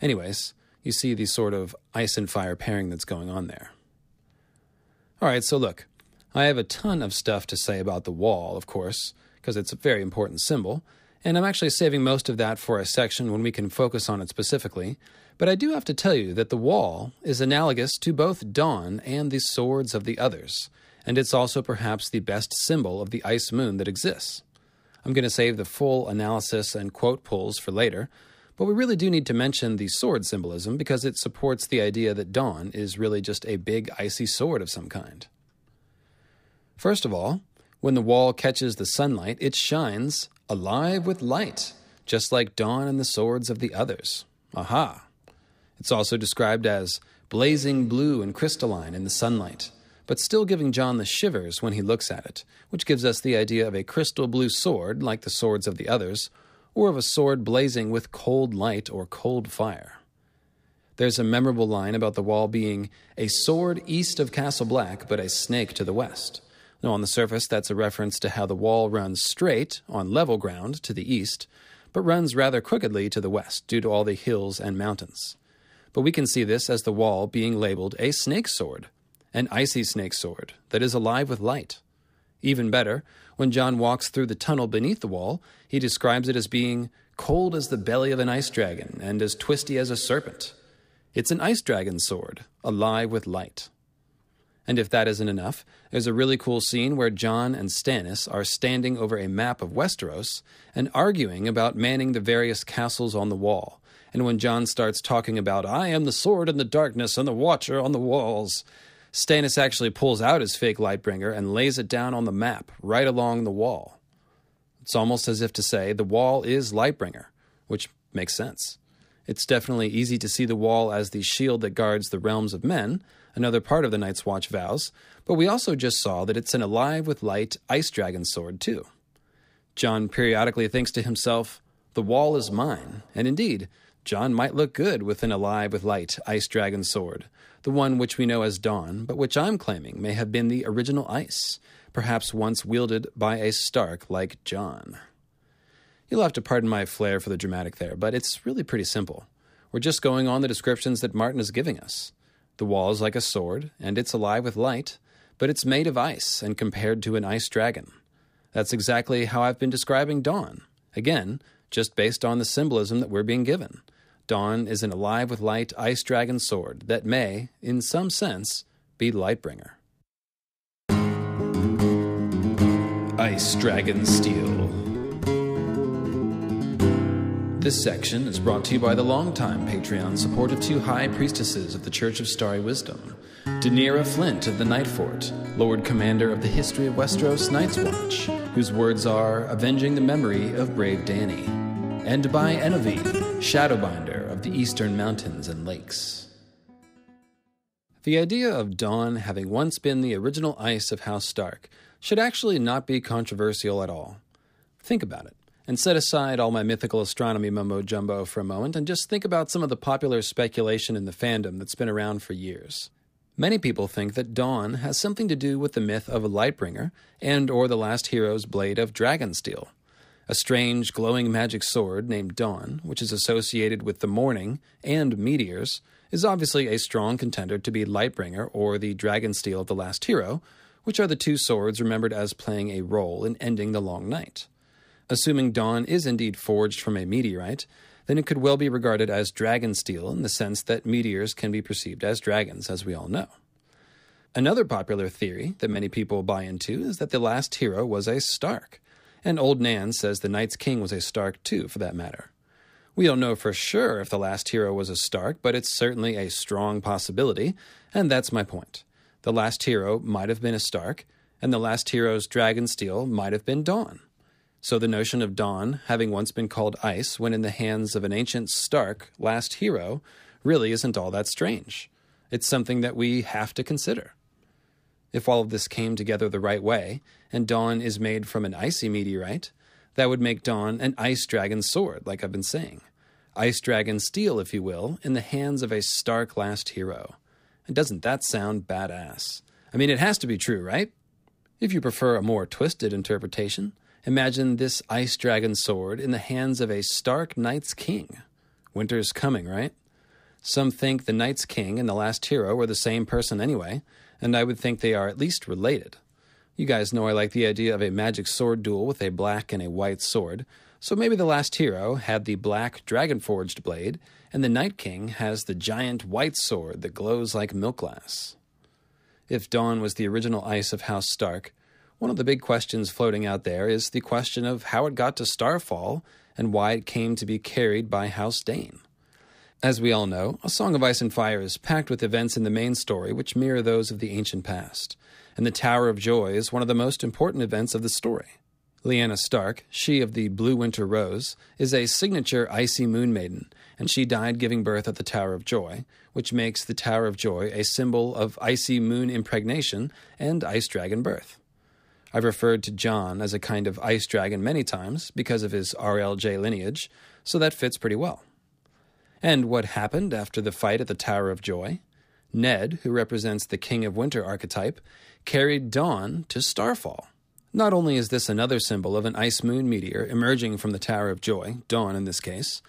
Anyways, you see the sort of ice and fire pairing that's going on there. Alright, so look, I have a ton of stuff to say about the wall, of course, because it's a very important symbol, and I'm actually saving most of that for a section when we can focus on it specifically, but I do have to tell you that the wall is analogous to both Dawn and the swords of the Others, and it's also perhaps the best symbol of the Ice Moon that exists. I'm going to save the full analysis and quote pulls for later, but we really do need to mention the sword symbolism because it supports the idea that Dawn is really just a big icy sword of some kind. First of all, when the wall catches the sunlight, it shines alive with light, just like Dawn and the swords of the Others. Aha! It's also described as blazing blue and crystalline in the sunlight, but still giving John the shivers when he looks at it, which gives us the idea of a crystal blue sword like the swords of the Others, or of a sword blazing with cold light or cold fire. There's a memorable line about the wall being a sword east of Castle Black, but a snake to the west. Now, on the surface, that's a reference to how the wall runs straight on level ground to the east, but runs rather crookedly to the west due to all the hills and mountains. But we can see this as the wall being labeled a snake sword, an icy snake sword that is alive with light. Even better, when John walks through the tunnel beneath the wall, he describes it as being cold as the belly of an ice dragon and as twisty as a serpent. It's an ice dragon sword, alive with light. And if that isn't enough, there's a really cool scene where Jon and Stannis are standing over a map of Westeros and arguing about manning the various castles on the wall. And when Jon starts talking about, "I am the sword in the darkness and the watcher on the walls," Stannis actually pulls out his fake Lightbringer and lays it down on the map right along the wall. It's almost as if to say the wall is Lightbringer, which makes sense. It's definitely easy to see the wall as the shield that guards the realms of men, another part of the Night's Watch vows, but we also just saw that it's an alive with light ice dragon sword too. John periodically thinks to himself, the wall is mine, and indeed, John might look good with an alive with light ice dragon sword, the one which we know as Dawn, but which I'm claiming may have been the original ice, perhaps once wielded by a Stark like John. You'll have to pardon my flair for the dramatic there, but it's really pretty simple. We're just going on the descriptions that Martin is giving us. The wall is like a sword, and it's alive with light, but it's made of ice and compared to an ice dragon. That's exactly how I've been describing Dawn. Again, just based on the symbolism that we're being given. Dawn is an alive with light ice dragon sword that may, in some sense, be Lightbringer. Ice Dragon Steel. This section is brought to you by the longtime Patreon support of two High Priestesses of the Church of Starry Wisdom, Daenerys Flint of the Nightfort, Lord Commander of the History of Westeros Night's Watch, whose words are avenging the memory of brave Dany, and by Enevi, Shadowbinder of the Eastern Mountains and Lakes. The idea of Dawn having once been the original ice of House Stark should actually not be controversial at all. Think about it. And set aside all my mythical astronomy mumbo-jumbo for a moment and just think about some of the popular speculation in the fandom that's been around for years. Many people think that Dawn has something to do with the myth of a Lightbringer and or the Last Hero's blade of Dragonsteel, a strange glowing magic sword named Dawn, which is associated with the morning and meteors, is obviously a strong contender to be Lightbringer or the Dragonsteel of the Last Hero, which are the two swords remembered as playing a role in ending the Long Night. Assuming Dawn is indeed forged from a meteorite, then it could well be regarded as Dragonsteel in the sense that meteors can be perceived as dragons, as we all know. Another popular theory that many people buy into is that the Last Hero was a Stark, and Old Nan says the Night's King was a Stark too, for that matter. We don't know for sure if the Last Hero was a Stark, but it's certainly a strong possibility, and that's my point. The Last Hero might have been a Stark, and the Last Hero's dragon steel might have been Dawn. So the notion of Dawn, having once been called Ice when in the hands of an ancient Stark Last Hero, really isn't all that strange. It's something that we have to consider. If all of this came together the right way, and Dawn is made from an icy meteorite, that would make Dawn an ice dragon sword, like I've been saying. Ice dragon steel, if you will, in the hands of a Stark Last Hero. And doesn't that sound badass? I mean, it has to be true, right? If you prefer a more twisted interpretation, imagine this ice dragon sword in the hands of a Stark Night's King. Winter's coming, right? Some think the Night's King and the Last Hero are the same person anyway, and I would think they are at least related. You guys know I like the idea of a magic sword duel with a black and a white sword, so maybe the Last Hero had the black dragon-forged blade, and the Night King has the giant white sword that glows like milk glass. If Dawn was the original Ice of House Stark, one of the big questions floating out there is the question of how it got to Starfall and why it came to be carried by House Dane. As we all know, A Song of Ice and Fire is packed with events in the main story which mirror those of the ancient past, and the Tower of Joy is one of the most important events of the story. Lyanna Stark, she of the Blue Winter Rose, is a signature icy moon maiden, and she died giving birth at the Tower of Joy, which makes the Tower of Joy a symbol of icy moon impregnation and ice dragon birth. I've referred to Jon as a kind of ice dragon many times because of his RLJ lineage, so that fits pretty well. And what happened after the fight at the Tower of Joy? Ned, who represents the King of Winter archetype, carried Dawn to Starfall. Not only is this another symbol of an ice moon meteor emerging from the Tower of Joy, Dawn in this case,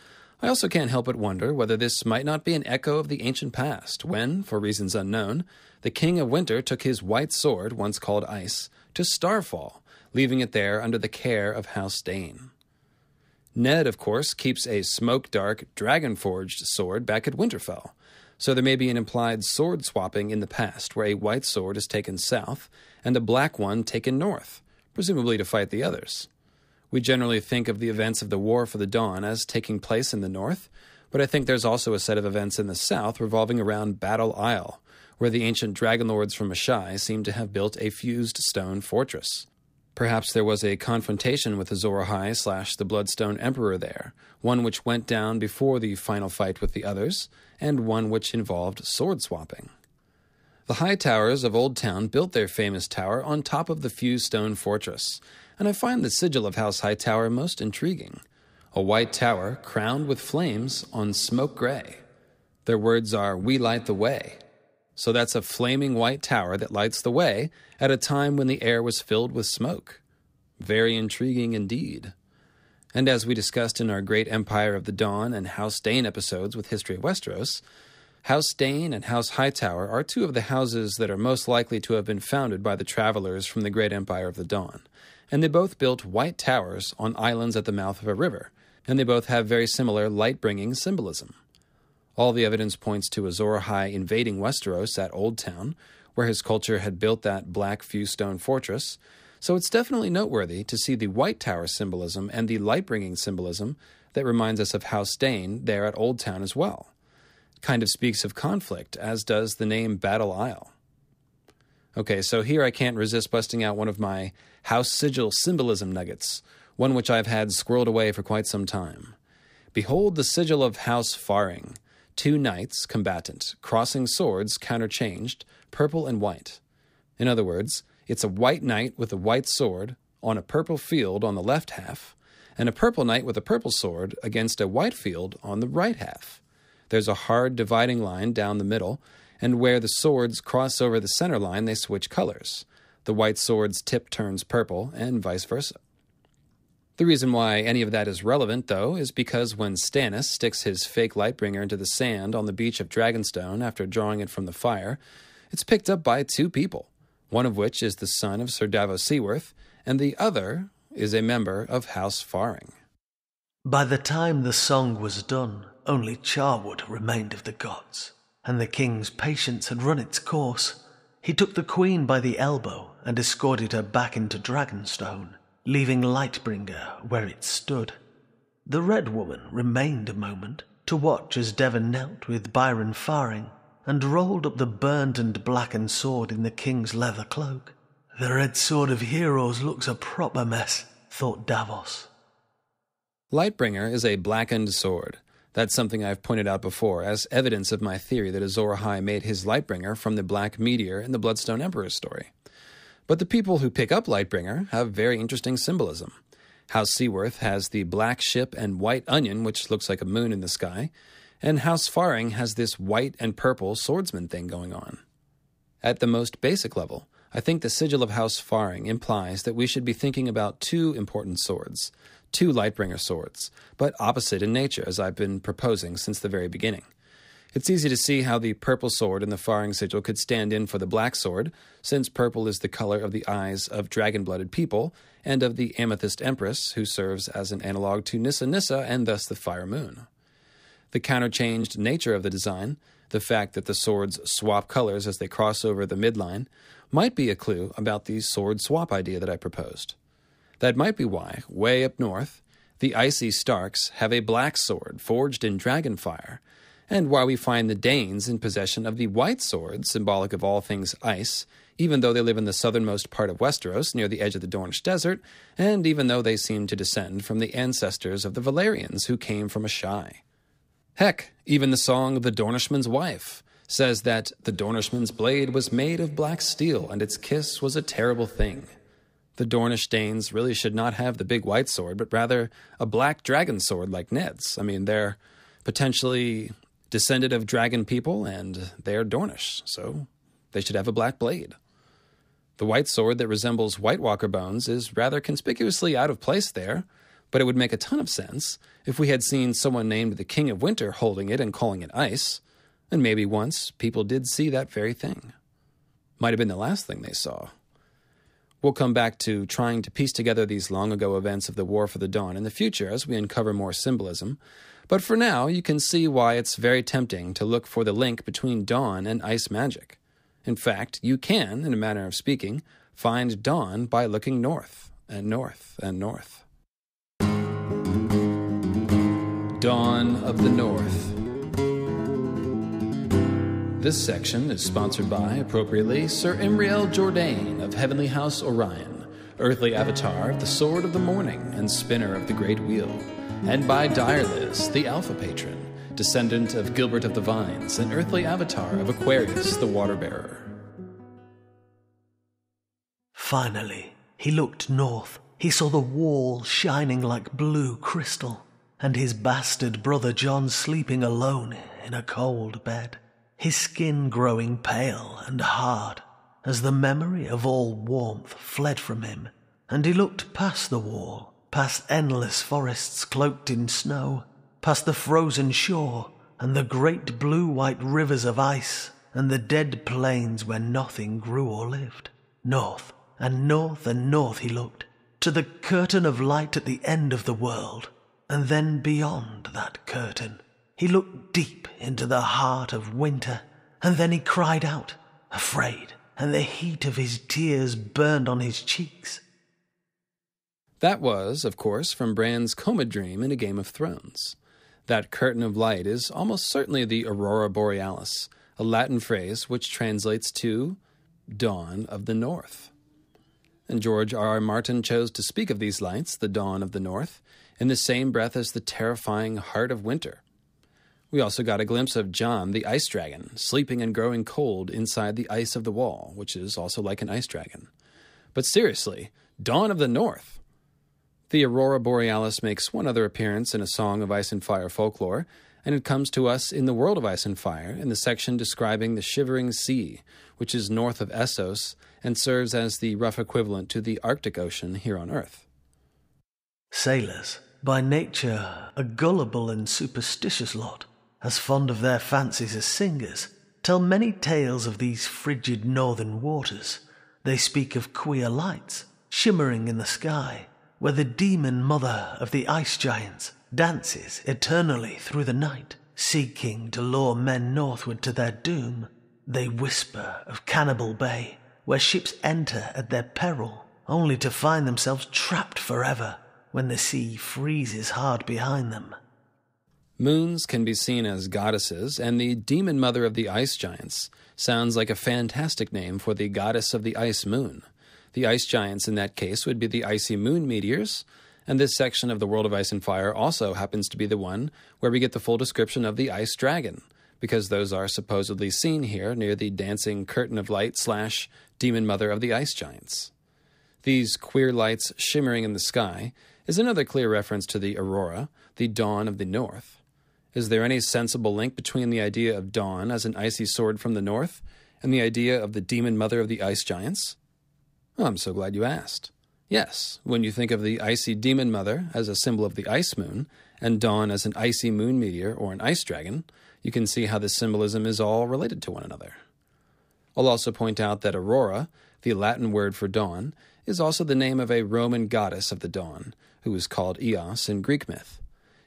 I also can't help but wonder whether this might not be an echo of the ancient past when, for reasons unknown, the King of Winter took his white sword, once called Ice, to Starfall, leaving it there under the care of House Dane. Ned, of course, keeps a smoke-dark, dragon-forged sword back at Winterfell, so there may be an implied sword swapping in the past where a white sword is taken south and a black one taken north, presumably to fight the others. We generally think of the events of the War for the Dawn as taking place in the north, but I think there's also a set of events in the south revolving around Battle Isle, where the ancient dragonlords from Asshai seem to have built a fused stone fortress. Perhaps there was a confrontation with Azor Ahai / the Bloodstone Emperor there, one which went down before the final fight with the others, and one which involved sword swapping. The High Towers of Old Town built their famous tower on top of the fused stone fortress, and I find the sigil of House Hightower most intriguing. A white tower crowned with flames on smoke gray. Their words are, "We light the way." So that's a flaming white tower that lights the way at a time when the air was filled with smoke. Very intriguing indeed. And as we discussed in our Great Empire of the Dawn and House Dane episodes with History of Westeros, House Dane and House Hightower are two of the houses that are most likely to have been founded by the travelers from the Great Empire of the Dawn, and they both built white towers on islands at the mouth of a river, and they both have very similar light-bringing symbolism. All the evidence points to Azor Ahai invading Westeros at Old Town, where his culture had built that black fused stone fortress, so it's definitely noteworthy to see the White Tower symbolism and the light-bringing symbolism that reminds us of House Dane there at Old Town as well. It kind of speaks of conflict, as does the name Battle Isle. Okay, so here I can't resist busting out one of my House Sigil symbolism nuggets, one which I've had squirreled away for quite some time. Behold the sigil of House Faring. Two knights, combatant, crossing swords, counterchanged, purple and white. In other words, it's a white knight with a white sword on a purple field on the left half, and a purple knight with a purple sword against a white field on the right half. There's a hard dividing line down the middle, and where the swords cross over the center line, they switch colors. The white sword's tip turns purple, and vice versa. The reason why any of that is relevant, though, is because when Stannis sticks his fake Lightbringer into the sand on the beach of Dragonstone after drawing it from the fire, it's picked up by two people, one of which is the son of Sir Davos Seaworth, and the other is a member of House Faring. By the time the song was done, only Charwood remained of the gods, and the king's patience had run its course. He took the queen by the elbow and escorted her back into Dragonstone, leaving Lightbringer where it stood. The Red Woman remained a moment to watch as Devon knelt with Byron Faring, and rolled up the burned and blackened sword in the king's leather cloak. The red sword of heroes looks a proper mess, thought Davos. Lightbringer is a blackened sword. That's something I've pointed out before as evidence of my theory that Azor Ahai made his Lightbringer from the Black Meteor in the Bloodstone Emperor story. But the people who pick up Lightbringer have very interesting symbolism. House Seaworth has the black ship and white onion, which looks like a moon in the sky, and House Faring has this white and purple swordsman thing going on. At the most basic level, I think the sigil of House Faring implies that we should be thinking about two important swords, two Lightbringer swords, but opposite in nature, as I've been proposing since the very beginning. It's easy to see how the purple sword in the Faring sigil could stand in for the black sword, since purple is the color of the eyes of dragon-blooded people and of the Amethyst Empress, who serves as an analog to Nissa Nissa and thus the Fire Moon. The counterchanged nature of the design, the fact that the swords swap colors as they cross over the midline, might be a clue about the sword swap idea that I proposed. That might be why, way up north, the icy Starks have a black sword forged in dragon fire, and why we find the Danes in possession of the white sword, symbolic of all things ice, even though they live in the southernmost part of Westeros, near the edge of the Dornish Desert, and even though they seem to descend from the ancestors of the Valyrians who came from Asshai. Heck, even the song The Dornishman's Wife says that the Dornishman's blade was made of black steel, and its kiss was a terrible thing. The Dornish Danes really should not have the big white sword, but rather a black dragon sword like Ned's. I mean, they're potentially descended of dragon people, and they're Dornish, so they should have a black blade. The white sword that resembles White Walker bones is rather conspicuously out of place there, but it would make a ton of sense if we had seen someone named the King of Winter holding it and calling it ice, and maybe once people did see that very thing. Might have been the last thing they saw. We'll come back to trying to piece together these long-ago events of the War for the Dawn in the future as we uncover more symbolism, but for now you can see why it's very tempting to look for the link between Dawn and ice magic. In fact, you can, in a manner of speaking, find Dawn by looking north and north and north. Dawn of the North. This section is sponsored by, appropriately, Sir Imriel Jourdain of Heavenly House Orion, earthly avatar of the Sword of the Morning and spinner of the Great Wheel, and by Direliz, the Alpha Patron, descendant of Gilbert of the Vines and earthly avatar of Aquarius, the Waterbearer. Finally, he looked north. He saw the wall shining like blue crystal, and his bastard brother John sleeping alone in a cold bed, his skin growing pale and hard as the memory of all warmth fled from him, and he looked past the wall, past endless forests cloaked in snow, past the frozen shore, and the great blue-white rivers of ice, and the dead plains where nothing grew or lived. North and north and north he looked, to the curtain of light at the end of the world, and then beyond that curtain. He looked deep into the heart of winter, and then he cried out, afraid, and the heat of his tears burned on his cheeks. That was, of course, from Bran's coma dream in A Game of Thrones. That curtain of light is almost certainly the Aurora Borealis, a Latin phrase which translates to Dawn of the North. And George R. R. Martin chose to speak of these lights, the Dawn of the North, in the same breath as the terrifying heart of winter. We also got a glimpse of John, the ice dragon, sleeping and growing cold inside the ice of the wall, which is also like an ice dragon. But seriously, Dawn of the North! The Aurora Borealis makes one other appearance in A Song of Ice and Fire folklore, and it comes to us in The World of Ice and Fire in the section describing the Shivering Sea, which is north of Essos and serves as the rough equivalent to the Arctic Ocean here on Earth. Sailors, by nature, a gullible and superstitious lot, as fond of their fancies as singers, tell many tales of these frigid northern waters. They speak of queer lights, shimmering in the sky, where the demon mother of the ice giants dances eternally through the night, seeking to lure men northward to their doom. They whisper of Cannibal Bay, where ships enter at their peril, only to find themselves trapped forever when the sea freezes hard behind them. Moons can be seen as goddesses, and the demon mother of the ice giants sounds like a fantastic name for the goddess of the ice moon. The ice giants in that case would be the icy moon meteors, and this section of the World of Ice and Fire also happens to be the one where we get the full description of the ice dragon, because those are supposedly seen here near the dancing curtain of light / demon mother of the ice giants. These queer lights shimmering in the sky is another clear reference to the aurora, the dawn of the north. Is there any sensible link between the idea of dawn as an icy sword from the north and the idea of the demon mother of the ice giants? Well, I'm so glad you asked. Yes, when you think of the icy demon mother as a symbol of the ice moon and dawn as an icy moon meteor or an ice dragon, you can see how this symbolism is all related to one another. I'll also point out that aurora, the Latin word for dawn, is also the name of a Roman goddess of the dawn, who was called Eos in Greek myth.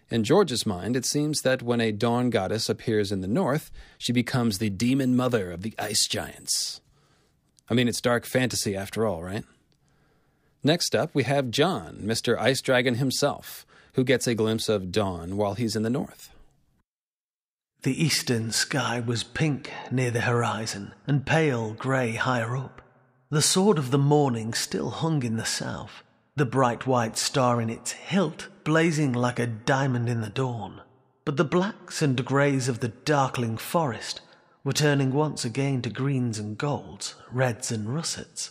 In George's mind, it seems that when a dawn goddess appears in the north, she becomes the demon mother of the ice giants. I mean, it's dark fantasy after all, right? Next up, we have John, Mr. Ice Dragon himself, who gets a glimpse of dawn while he's in the north. The eastern sky was pink near the horizon and pale grey higher up. The sword of the morning still hung in the south, the bright white star in its hilt blazing like a diamond in the dawn. But the blacks and greys of the darkling forest were turning once again to greens and golds, reds and russets.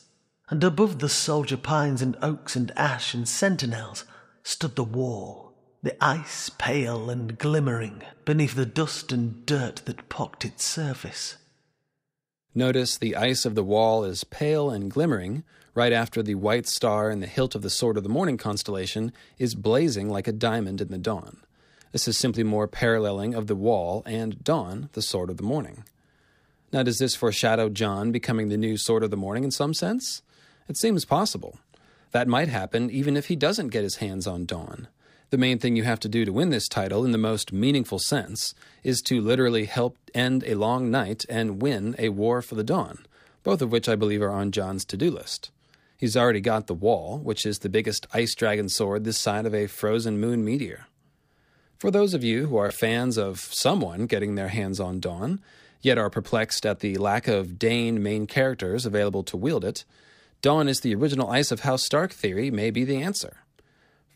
And above the soldier pines and oaks and ash and sentinels stood the wall, the ice pale and glimmering beneath the dust and dirt that pocked its surface. Notice the ice of the wall is pale and glimmering right after the white star in the hilt of the Sword of the Morning constellation is blazing like a diamond in the dawn. This is simply more paralleling of the wall and dawn, the Sword of the Morning. Now, does this foreshadow John becoming the new Sword of the Morning in some sense? It seems possible. That might happen even if he doesn't get his hands on dawn. The main thing you have to do to win this title in the most meaningful sense is to literally help end a long night and win a war for the dawn, both of which I believe are on John's to-do list. He's already got the wall, which is the biggest ice dragon sword this side of a frozen moon meteor. For those of you who are fans of someone getting their hands on dawn, yet are perplexed at the lack of Dane main characters available to wield it, dawn is the original ice of House Stark theory may be the answer.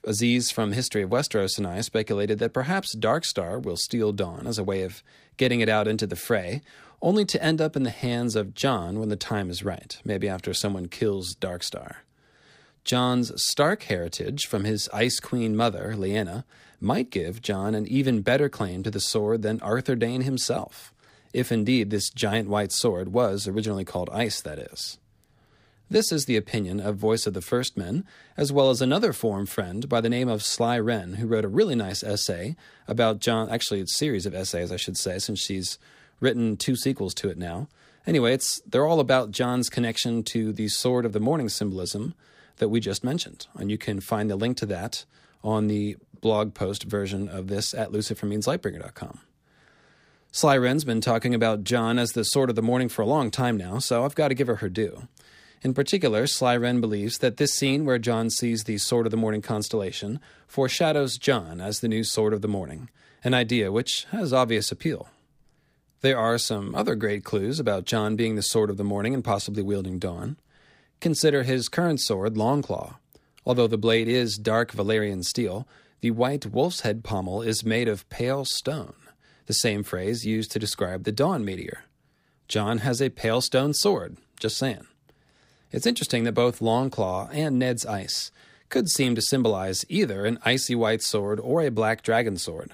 Aziz from History of Westeros and I speculated that perhaps Darkstar will steal dawn as a way of getting it out into the fray, only to end up in the hands of Jon when the time is right, maybe after someone kills Darkstar. Jon's Stark heritage from his Ice Queen mother, Lyanna, might give Jon an even better claim to the sword than Arthur Dayne himself, if indeed this giant white sword was originally called ice, that is. This is the opinion of Voice of the First Men, as well as another forum friend by the name of Sly Wren, who wrote a really nice essay about John. Actually, it's a series of essays, I should say, since she's written 2 sequels to it now. Anyway, they're all about John's connection to the Sword of the Morning symbolism that we just mentioned, and you can find the link to that on the blog post version of this at lucifermeanslightbringer.com. Sly Wren's been talking about John as the Sword of the Morning for a long time now, so I've got to give her her due. In particular, Sly Wren believes that this scene where John sees the Sword of the Morning constellation foreshadows John as the new Sword of the Morning, an idea which has obvious appeal. There are some other great clues about John being the Sword of the Morning and possibly wielding dawn. Consider his current sword, Longclaw. Although the blade is dark Valyrian steel, the white wolf's head pommel is made of pale stone, the same phrase used to describe the dawn meteor. John has a pale stone sword, just saying. It's interesting that both Longclaw and Ned's ice could seem to symbolize either an icy white sword or a black dragon sword.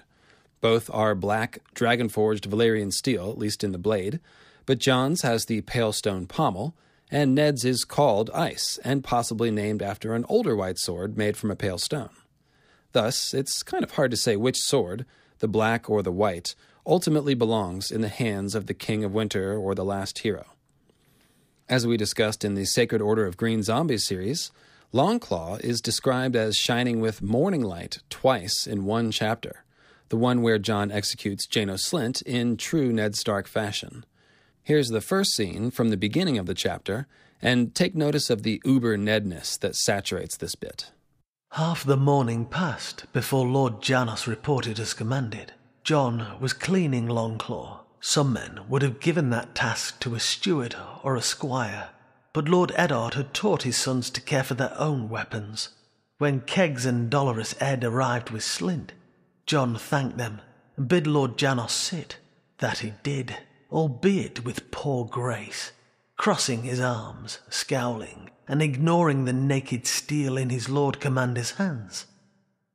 Both are black, dragon-forged Valyrian steel, at least in the blade, but John's has the pale stone pommel, and Ned's is called ice, and possibly named after an older white sword made from a pale stone. Thus, it's kind of hard to say which sword, the black or the white, ultimately belongs in the hands of the King of Winter or the Last Hero. As we discussed in the Sacred Order of Green Zombie series, Longclaw is described as shining with morning light twice in one chapter, the one where John executes Jane O'Slint in true Ned Stark fashion. Here's the first scene from the beginning of the chapter, and take notice of the uber Nedness that saturates this bit. Half the morning passed before Lord Janos reported as commanded. John was cleaning Longclaw. Some men would have given that task to a steward or a squire, but Lord Eddard had taught his sons to care for their own weapons. When Keggs and Dolorous Ed arrived with Slint, John thanked them and bid Lord Janos sit. That he did, albeit with poor grace, crossing his arms, scowling, and ignoring the naked steel in his Lord Commander's hands.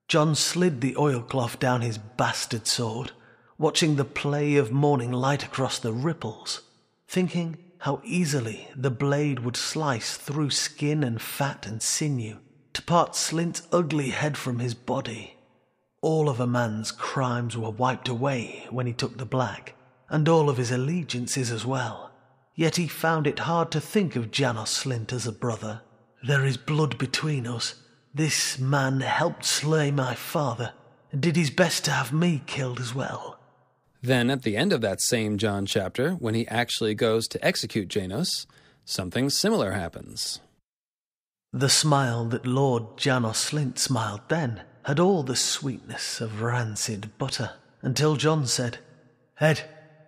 John slid the oilcloth down his bastard sword, watching the play of morning light across the ripples, thinking how easily the blade would slice through skin and fat and sinew to part Slint's ugly head from his body. All of a man's crimes were wiped away when he took the black, and all of his allegiances as well. Yet he found it hard to think of Janos Slint as a brother. There is blood between us. This man helped slay my father, and did his best to have me killed as well. Then, at the end of that same John chapter, when he actually goes to execute Janos, something similar happens. The smile that Lord Janos Slint smiled then had all the sweetness of rancid butter, until John said, "Ed,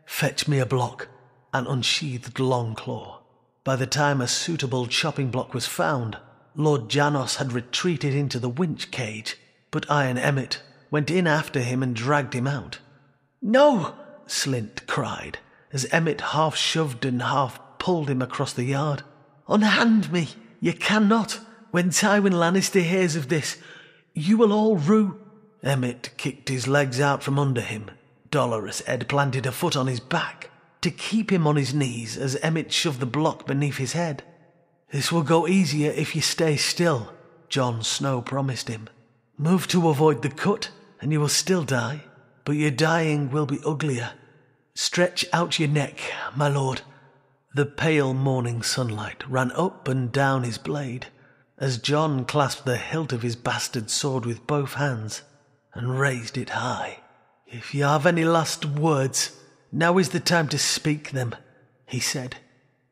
fetch me a block," and unsheathed Longclaw. By the time a suitable chopping block was found, Lord Janos had retreated into the winch cage, but Iron Emmet went in after him and dragged him out. "No!" Slint cried, as Emmet half-shoved and half-pulled him across the yard. "Unhand me! You cannot! When Tywin Lannister hears of this, you will all rue—" Emmet kicked his legs out from under him. Dolorous Ed planted a foot on his back to keep him on his knees as Emmet shoved the block beneath his head. "This will go easier if you stay still," Jon Snow promised him. "Move to avoid the cut, and you will still die. But your dying will be uglier. Stretch out your neck, my lord." The pale morning sunlight ran up and down his blade, as John clasped the hilt of his bastard sword with both hands, and raised it high. "If you have any last words, now is the time to speak them," he said,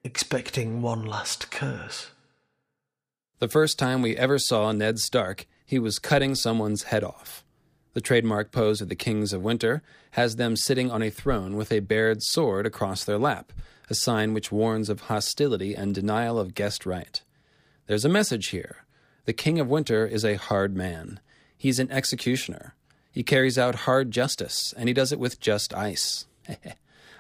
expecting one last curse. The first time we ever saw Ned Stark, he was cutting someone's head off. The trademark pose of the Kings of Winter has them sitting on a throne with a bared sword across their lap, a sign which warns of hostility and denial of guest right. There's a message here. The King of Winter is a hard man. He's an executioner. He carries out hard justice, and he does it with just ice.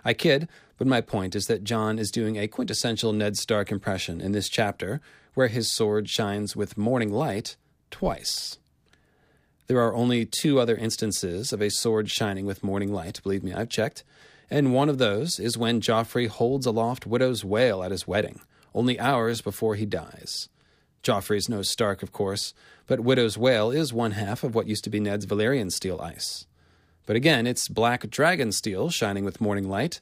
I kid, but my point is that John is doing a quintessential Ned Stark impression in this chapter, where his sword shines with morning light twice. There are only two other instances of a sword shining with morning light, believe me, I've checked, and one of those is when Joffrey holds aloft Widow's Wail at his wedding, only hours before he dies. Joffrey's no Stark, of course, but Widow's Wail is one half of what used to be Ned's Valyrian steel ice. But again, it's black dragon steel shining with morning light,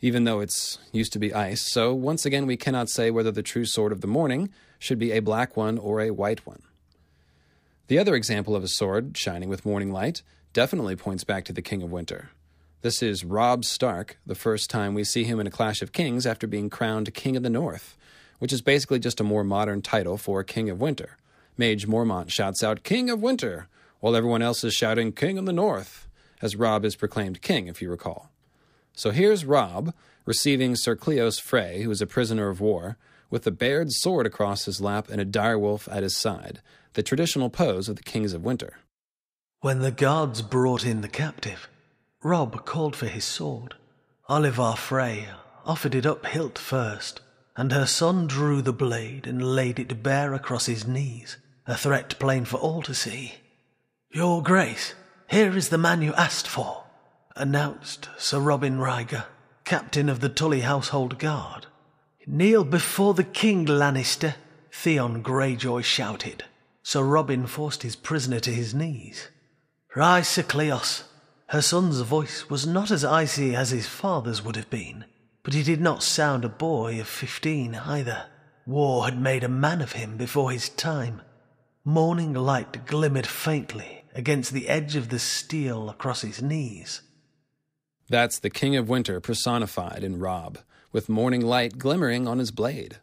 even though it's used to be ice, so once again we cannot say whether the true sword of the morning should be a black one or a white one. The other example of a sword shining with morning light definitely points back to the King of Winter. This is Robb Stark, the first time we see him in A Clash of Kings after being crowned King of the North, which is basically just a more modern title for King of Winter. Mage Mormont shouts out, "King of Winter," while everyone else is shouting, "King of the North," as Robb is proclaimed king, if you recall. So here's Robb receiving Sir Cleos Frey, who is a prisoner of war, with a bared sword across his lap and a direwolf at his side, the traditional pose of the Kings of Winter. When the guards brought in the captive, Robb called for his sword. Olivar Frey offered it up hilt first, and her son drew the blade and laid it bare across his knees, a threat plain for all to see. "Your Grace, here is the man you asked for," announced Sir Robin Ryger, captain of the Tully household guard. "Kneel before the King, Lannister," Theon Greyjoy shouted. Sir Robin forced his prisoner to his knees. "Rise, Sir Cleos." Her son's voice was not as icy as his father's would have been, but he did not sound a boy of 15 either. War had made a man of him before his time. Morning light glimmered faintly against the edge of the steel across his knees. That's the King of Winter personified in Robb, with morning light glimmering on his blade.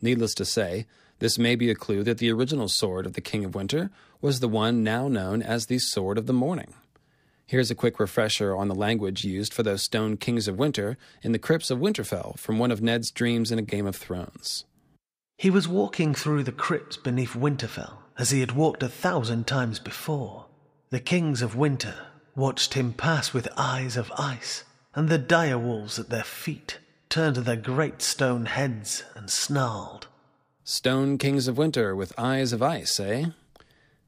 Needless to say, this may be a clue that the original sword of the King of Winter was the one now known as the Sword of the Morning. Here's a quick refresher on the language used for those stone kings of winter in the crypts of Winterfell from one of Ned's dreams in A Game of Thrones. He was walking through the crypts beneath Winterfell, as he had walked 1,000 times before. The kings of winter watched him pass with eyes of ice, and the dire wolves at their feet turned their great stone heads and snarled. Stone kings of winter with eyes of ice, eh?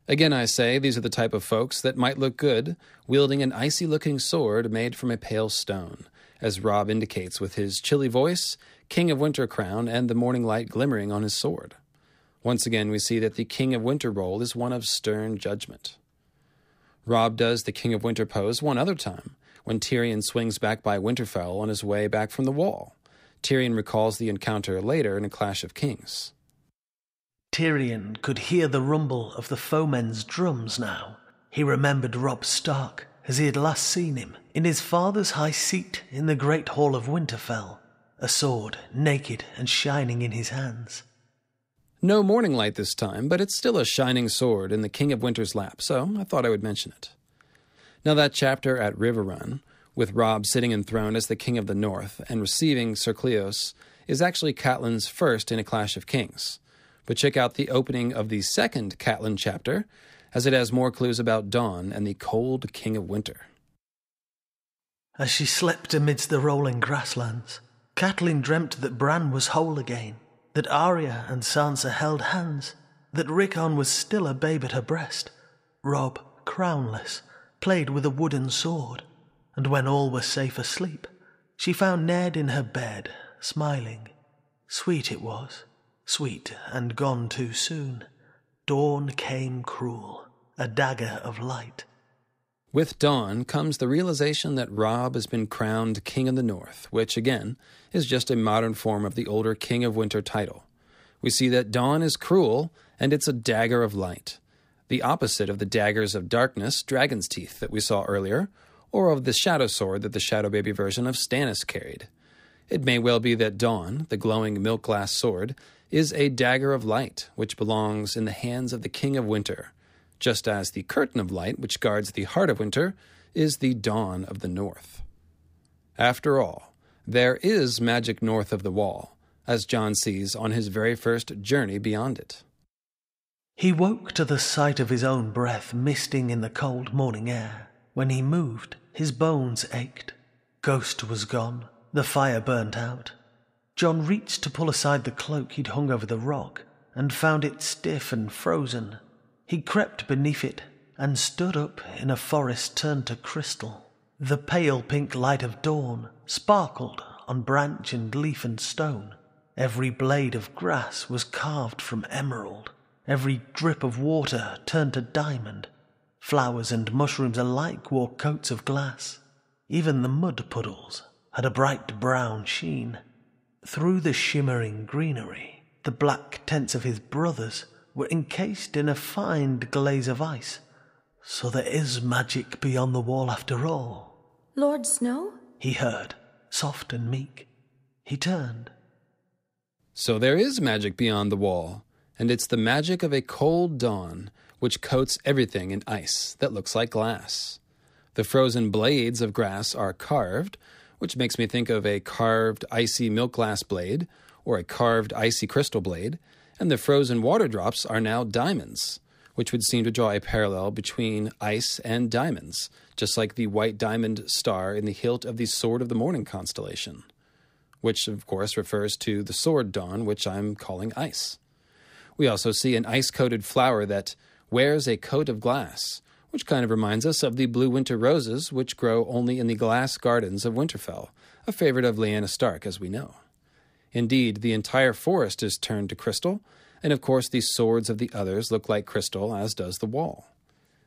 Again I say, these are the type of folks that might look good, wielding an icy-looking sword made from a pale stone, as Rob indicates with his chilly voice, King of Winter crown, and the morning light glimmering on his sword. Once again, we see that the King of Winter role is one of stern judgment. Robb does the King of Winter pose one other time, when Tyrion swings back by Winterfell on his way back from the Wall. Tyrion recalls the encounter later in A Clash of Kings. Tyrion could hear the rumble of the foemen's drums now. He remembered Robb Stark, as he had last seen him, in his father's high seat in the Great Hall of Winterfell, a sword naked and shining in his hands. No morning light this time, but it's still a shining sword in the King of Winter's lap, so I thought I would mention it. Now that chapter at River Run, with Robb sitting enthroned as the King of the North and receiving Ser Cleos, is actually Catelyn's first in A Clash of Kings. But check out the opening of the second Catelyn chapter, as it has more clues about Dawn and the cold King of Winter. As she slept amidst the rolling grasslands, Catelyn dreamt that Bran was whole again, that Arya and Sansa held hands, that Rickon was still a babe at her breast. Robb, crownless, played with a wooden sword, and when all were safe asleep, she found Ned in her bed, smiling. Sweet it was, sweet and gone too soon. Dawn came cruel, a dagger of light. With dawn comes the realization that Robb has been crowned King of the North, which, again, is just a modern form of the older King of Winter title. We see that dawn is cruel, and it's a dagger of light, the opposite of the daggers of darkness, dragon's teeth, that we saw earlier, or of the shadow sword that the Shadow Baby version of Stannis carried. It may well be that dawn, the glowing milk-glass sword, is a dagger of light, which belongs in the hands of the King of Winter, just as the curtain of light, which guards the heart of winter, is the dawn of the north. After all, there is magic north of the wall, as John sees on his very first journey beyond it. He woke to the sight of his own breath misting in the cold morning air. When he moved, his bones ached. Ghost was gone, the fire burnt out. John reached to pull aside the cloak he'd hung over the rock, and found it stiff and frozen. He crept beneath it and stood up in a forest turned to crystal. The pale pink light of dawn sparkled on branch and leaf and stone. Every blade of grass was carved from emerald. Every drip of water turned to diamond. Flowers and mushrooms alike wore coats of glass. Even the mud puddles had a bright brown sheen. Through the shimmering greenery, the black tents of his brothers were encased in a fine glaze of ice. So there is magic beyond the wall after all. Lord Snow? He heard, soft and meek. He turned. So there is magic beyond the wall, and it's the magic of a cold dawn, which coats everything in ice that looks like glass. The frozen blades of grass are carved, which makes me think of a carved icy milk glass blade, or a carved icy crystal blade, and the frozen water drops are now diamonds, which would seem to draw a parallel between ice and diamonds, just like the white diamond star in the hilt of the Sword of the Morning constellation, which, of course, refers to the Sword Dawn, which I'm calling ice. We also see an ice-coated flower that wears a coat of glass, which kind of reminds us of the blue winter roses, which grow only in the glass gardens of Winterfell, a favorite of Lyanna Stark, as we know. Indeed, the entire forest is turned to crystal, and of course the swords of the others look like crystal, as does the wall.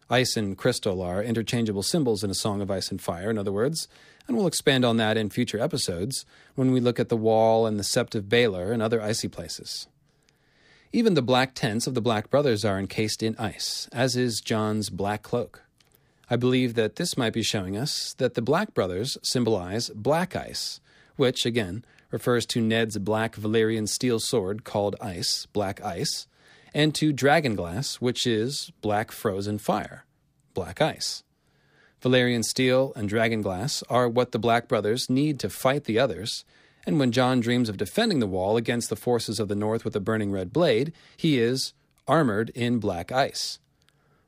Ice and crystal are interchangeable symbols in A Song of Ice and Fire, in other words, and we'll expand on that in future episodes when we look at the wall and the Sept of Baelor and other icy places. Even the black tents of the Black Brothers are encased in ice, as is John's black cloak. I believe that this might be showing us that the Black Brothers symbolize black ice, which, again, refers to Ned's black Valyrian steel sword called Ice, Black Ice, and to Dragonglass, which is black frozen fire, Black Ice. Valyrian steel and dragonglass are what the Black Brothers need to fight the others, and when Jon dreams of defending the wall against the forces of the North with a burning red blade, he is armored in black ice.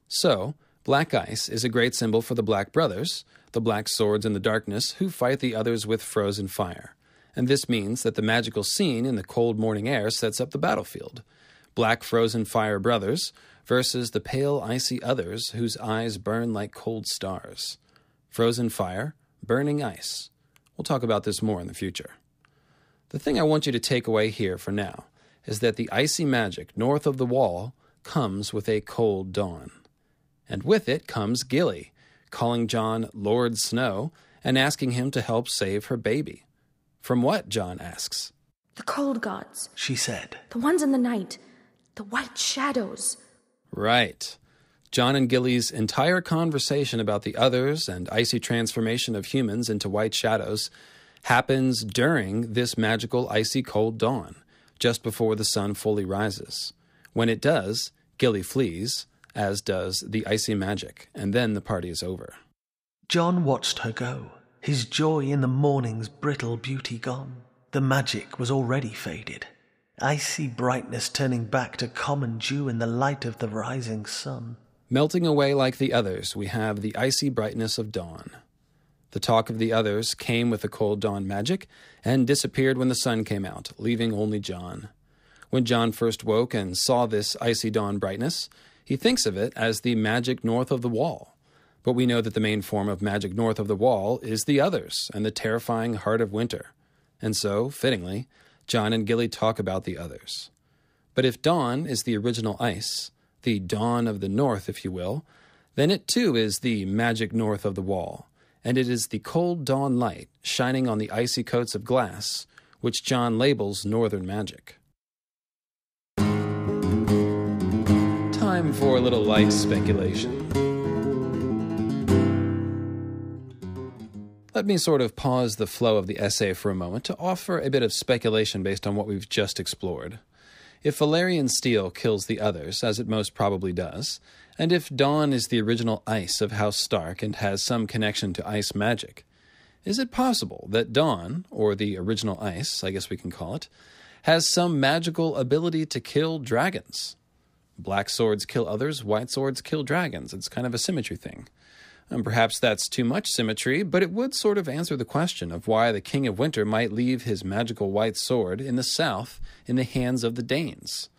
So, black ice is a great symbol for the Black Brothers, the black swords in the darkness who fight the others with frozen fire. And this means that the magical scene in the cold morning air sets up the battlefield. Black frozen fire brothers versus the pale icy others whose eyes burn like cold stars. Frozen fire, burning ice. We'll talk about this more in the future. The thing I want you to take away here for now is that the icy magic north of the wall comes with a cold dawn. And with it comes Gilly, calling Jon Lord Snow and asking him to help save her baby. From what, Jon asks? The cold gods, she said. The ones in the night. The white shadows. Right. Jon and Gilly's entire conversation about the others and icy transformation of humans into white shadows happens during this magical icy cold dawn, just before the sun fully rises. When it does, Gilly flees, as does the icy magic, and then the party is over. Jon watched her go, his joy in the morning's brittle beauty gone. The magic was already faded, icy brightness turning back to common dew in the light of the rising sun. Melting away like the others, we have the icy brightness of dawn. The talk of the others came with the cold dawn magic and disappeared when the sun came out, leaving only Jon. When Jon first woke and saw this icy dawn brightness, he thinks of it as the magic north of the wall. But we know that the main form of magic north of the wall is the others and the terrifying heart of winter. And so, fittingly, Jon and Gilly talk about the others. But if dawn is the original ice, the dawn of the north, if you will, then it too is the magic north of the wall. And it is the cold dawn light shining on the icy coats of glass, which Jon labels northern magic. Time for a little light speculation. Let me sort of pause the flow of the essay for a moment to offer a bit of speculation based on what we've just explored. If Valyrian steel kills the others, as it most probably does, and if dawn is the original ice of House Stark and has some connection to ice magic, is it possible that dawn, or the original ice, I guess we can call it, has some magical ability to kill dragons? Black swords kill others, white swords kill dragons. It's kind of a symmetry thing. And perhaps that's too much symmetry, but it would sort of answer the question of why the King of Winter might leave his magical white sword in the south in the hands of the Danes.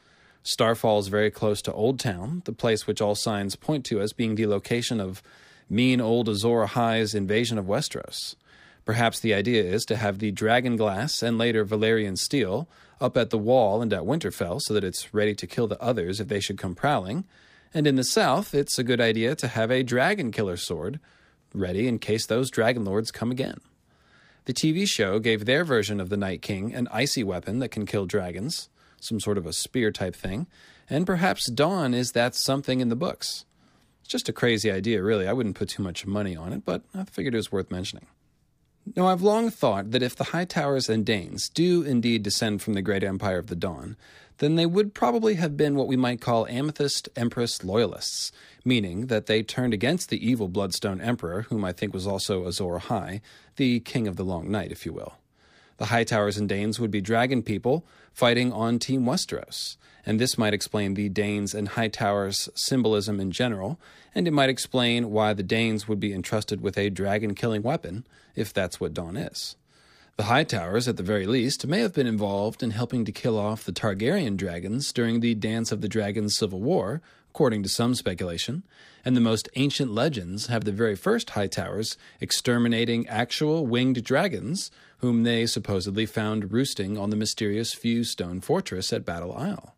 Starfall is very close to Old Town, the place which all signs point to as being the location of mean old Azor Ahai's invasion of Westeros. Perhaps the idea is to have the dragonglass and later Valyrian steel up at the wall and at Winterfell so that it's ready to kill the others if they should come prowling. And in the south, it's a good idea to have a dragon killer sword ready in case those dragon lords come again. The TV show gave their version of the Night King an icy weapon that can kill dragons, some sort of a spear type thing, and perhaps dawn is that something in the books. It's just a crazy idea, really. I wouldn't put too much money on it, but I figured it was worth mentioning. Now, I've long thought that if the Hightowers and Danes do indeed descend from the great empire of the Dawn, then they would probably have been what we might call Amethyst Empress Loyalists, meaning that they turned against the evil Bloodstone Emperor, whom I think was also Azor Ahai, the King of the Long Night, if you will. The Hightowers and Danes would be dragon people fighting on Team Westeros, and this might explain the Danes and Hightowers symbolism in general, and it might explain why the Danes would be entrusted with a dragon-killing weapon, if that's what dawn is. The Hightowers, at the very least, may have been involved in helping to kill off the Targaryen dragons during the Dance of the Dragons Civil War, according to some speculation, and the most ancient legends have the very first Hightowers exterminating actual winged dragons, whom they supposedly found roosting on the mysterious Few Stone Fortress at Battle Isle.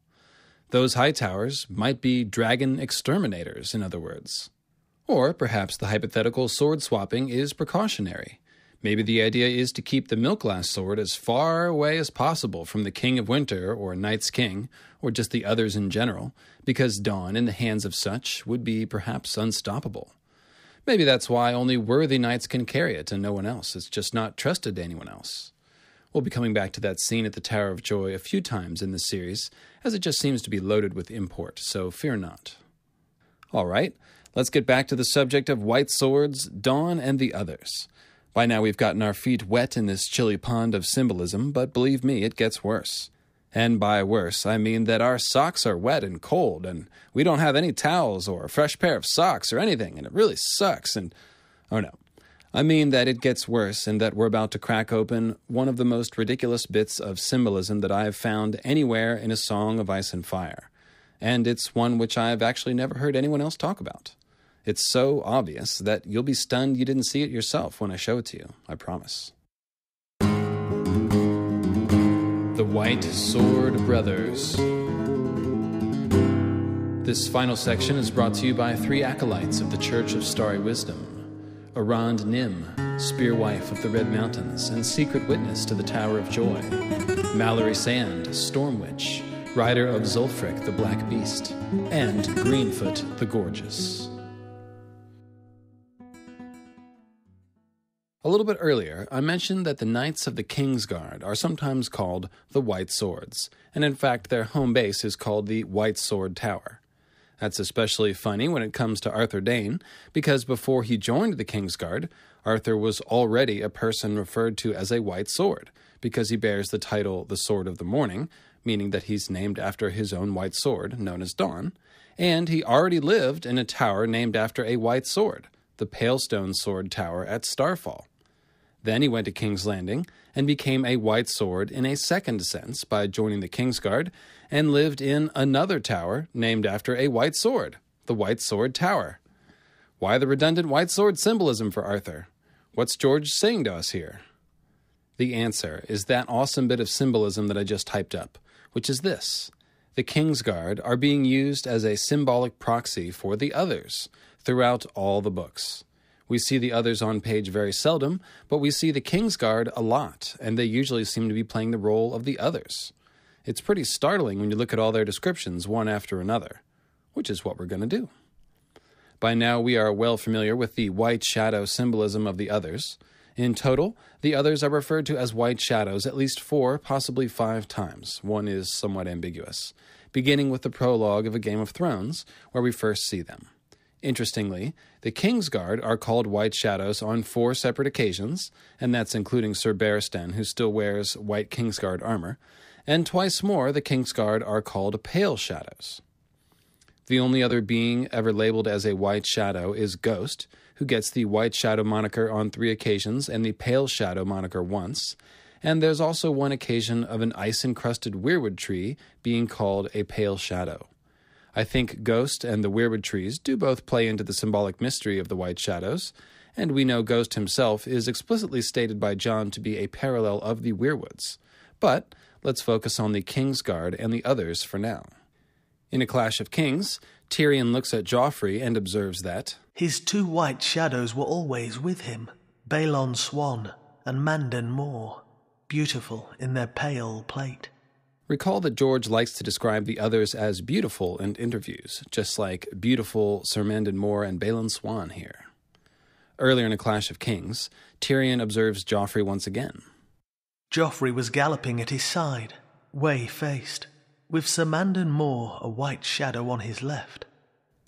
Those Hightowers might be dragon exterminators, in other words. Or perhaps the hypothetical sword swapping is precautionary. Maybe the idea is to keep the Milkglass sword as far away as possible from the King of Winter or Night's King, or just the others in general, because dawn in the hands of such would be perhaps unstoppable. Maybe that's why only worthy knights can carry it and no one else. It's just not trusted to anyone else. We'll be coming back to that scene at the Tower of Joy a few times in this series, as it just seems to be loaded with import, so fear not. All right, let's get back to the subject of White Swords, Dawn, and the others. By now we've gotten our feet wet in this chilly pond of symbolism, but believe me, it gets worse. And by worse, I mean that our socks are wet and cold, and we don't have any towels or a fresh pair of socks or anything, and it really sucks, and... oh no. I mean that it gets worse, and that we're about to crack open one of the most ridiculous bits of symbolism that I have found anywhere in a Song of Ice and Fire. And it's one which I have actually never heard anyone else talk about. It's so obvious that you'll be stunned you didn't see it yourself when I show it to you, I promise. The White Sword Brothers. This final section is brought to you by three acolytes of the Church of Starry Wisdom: Arand Nim, Spearwife of the Red Mountains and Secret Witness to the Tower of Joy; Mallory Sand, Stormwitch, Rider of Zulfric the Black Beast; and Greenfoot the Gorgeous. A little bit earlier, I mentioned that the Knights of the Kingsguard are sometimes called the White Swords, and in fact their home base is called the White Sword Tower. That's especially funny when it comes to Arthur Dayne, because before he joined the Kingsguard, Arthur was already a person referred to as a White Sword, because he bears the title the Sword of the Morning, meaning that he's named after his own white sword, known as Dawn, and he already lived in a tower named after a white sword, the Pale Stone Sword Tower at Starfall. Then he went to King's Landing and became a White Sword in a second sense by joining the Kingsguard and lived in another tower named after a White Sword, the White Sword Tower. Why the redundant White Sword symbolism for Arthur? What's George saying to us here? The answer is that awesome bit of symbolism that I just typed up, which is this. The Kingsguard are being used as a symbolic proxy for the others throughout all the books. We see the others on page very seldom, but we see the Kingsguard a lot, and they usually seem to be playing the role of the others. It's pretty startling when you look at all their descriptions one after another, which is what we're going to do. By now we are well familiar with the white shadow symbolism of the others. In total, the others are referred to as white shadows at least 4, possibly 5 times. One is somewhat ambiguous, beginning with the prologue of A Game of Thrones, where we first see them. Interestingly, the Kingsguard are called White Shadows on 4 separate occasions, and that's including Ser Barristan, who still wears white Kingsguard armor, and twice more the Kingsguard are called Pale Shadows. The only other being ever labeled as a White Shadow is Ghost, who gets the White Shadow moniker on 3 occasions and the Pale Shadow moniker once, and there's also one occasion of an ice-encrusted weirwood tree being called a Pale Shadow. I think Ghost and the Weirwood Trees do both play into the symbolic mystery of the White Shadows, and we know Ghost himself is explicitly stated by John to be a parallel of the Weirwoods. But let's focus on the Kingsguard and the others for now. In A Clash of Kings, Tyrion looks at Joffrey and observes that his 2 white shadows were always with him, Balon Swan and Mandan Moor, beautiful in their pale plate. Recall that George likes to describe the others as beautiful in interviews, just like beautiful Sir Mandan Moore and Balon Swan here. Earlier in A Clash of Kings, Tyrion observes Joffrey once again. Joffrey was galloping at his side, way-faced, with Sir Mandan Moore a white shadow on his left.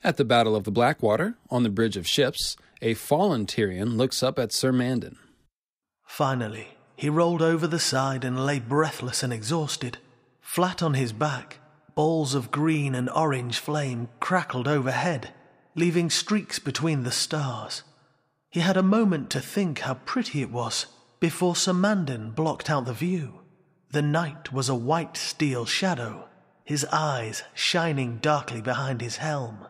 At the Battle of the Blackwater, on the Bridge of Ships, a fallen Tyrion looks up at Sir Mandan. Finally, he rolled over the side and lay breathless and exhausted. Flat on his back, balls of green and orange flame crackled overhead, leaving streaks between the stars. He had a moment to think how pretty it was before Sir Mandan blocked out the view. The knight was a white steel shadow, his eyes shining darkly behind his helm.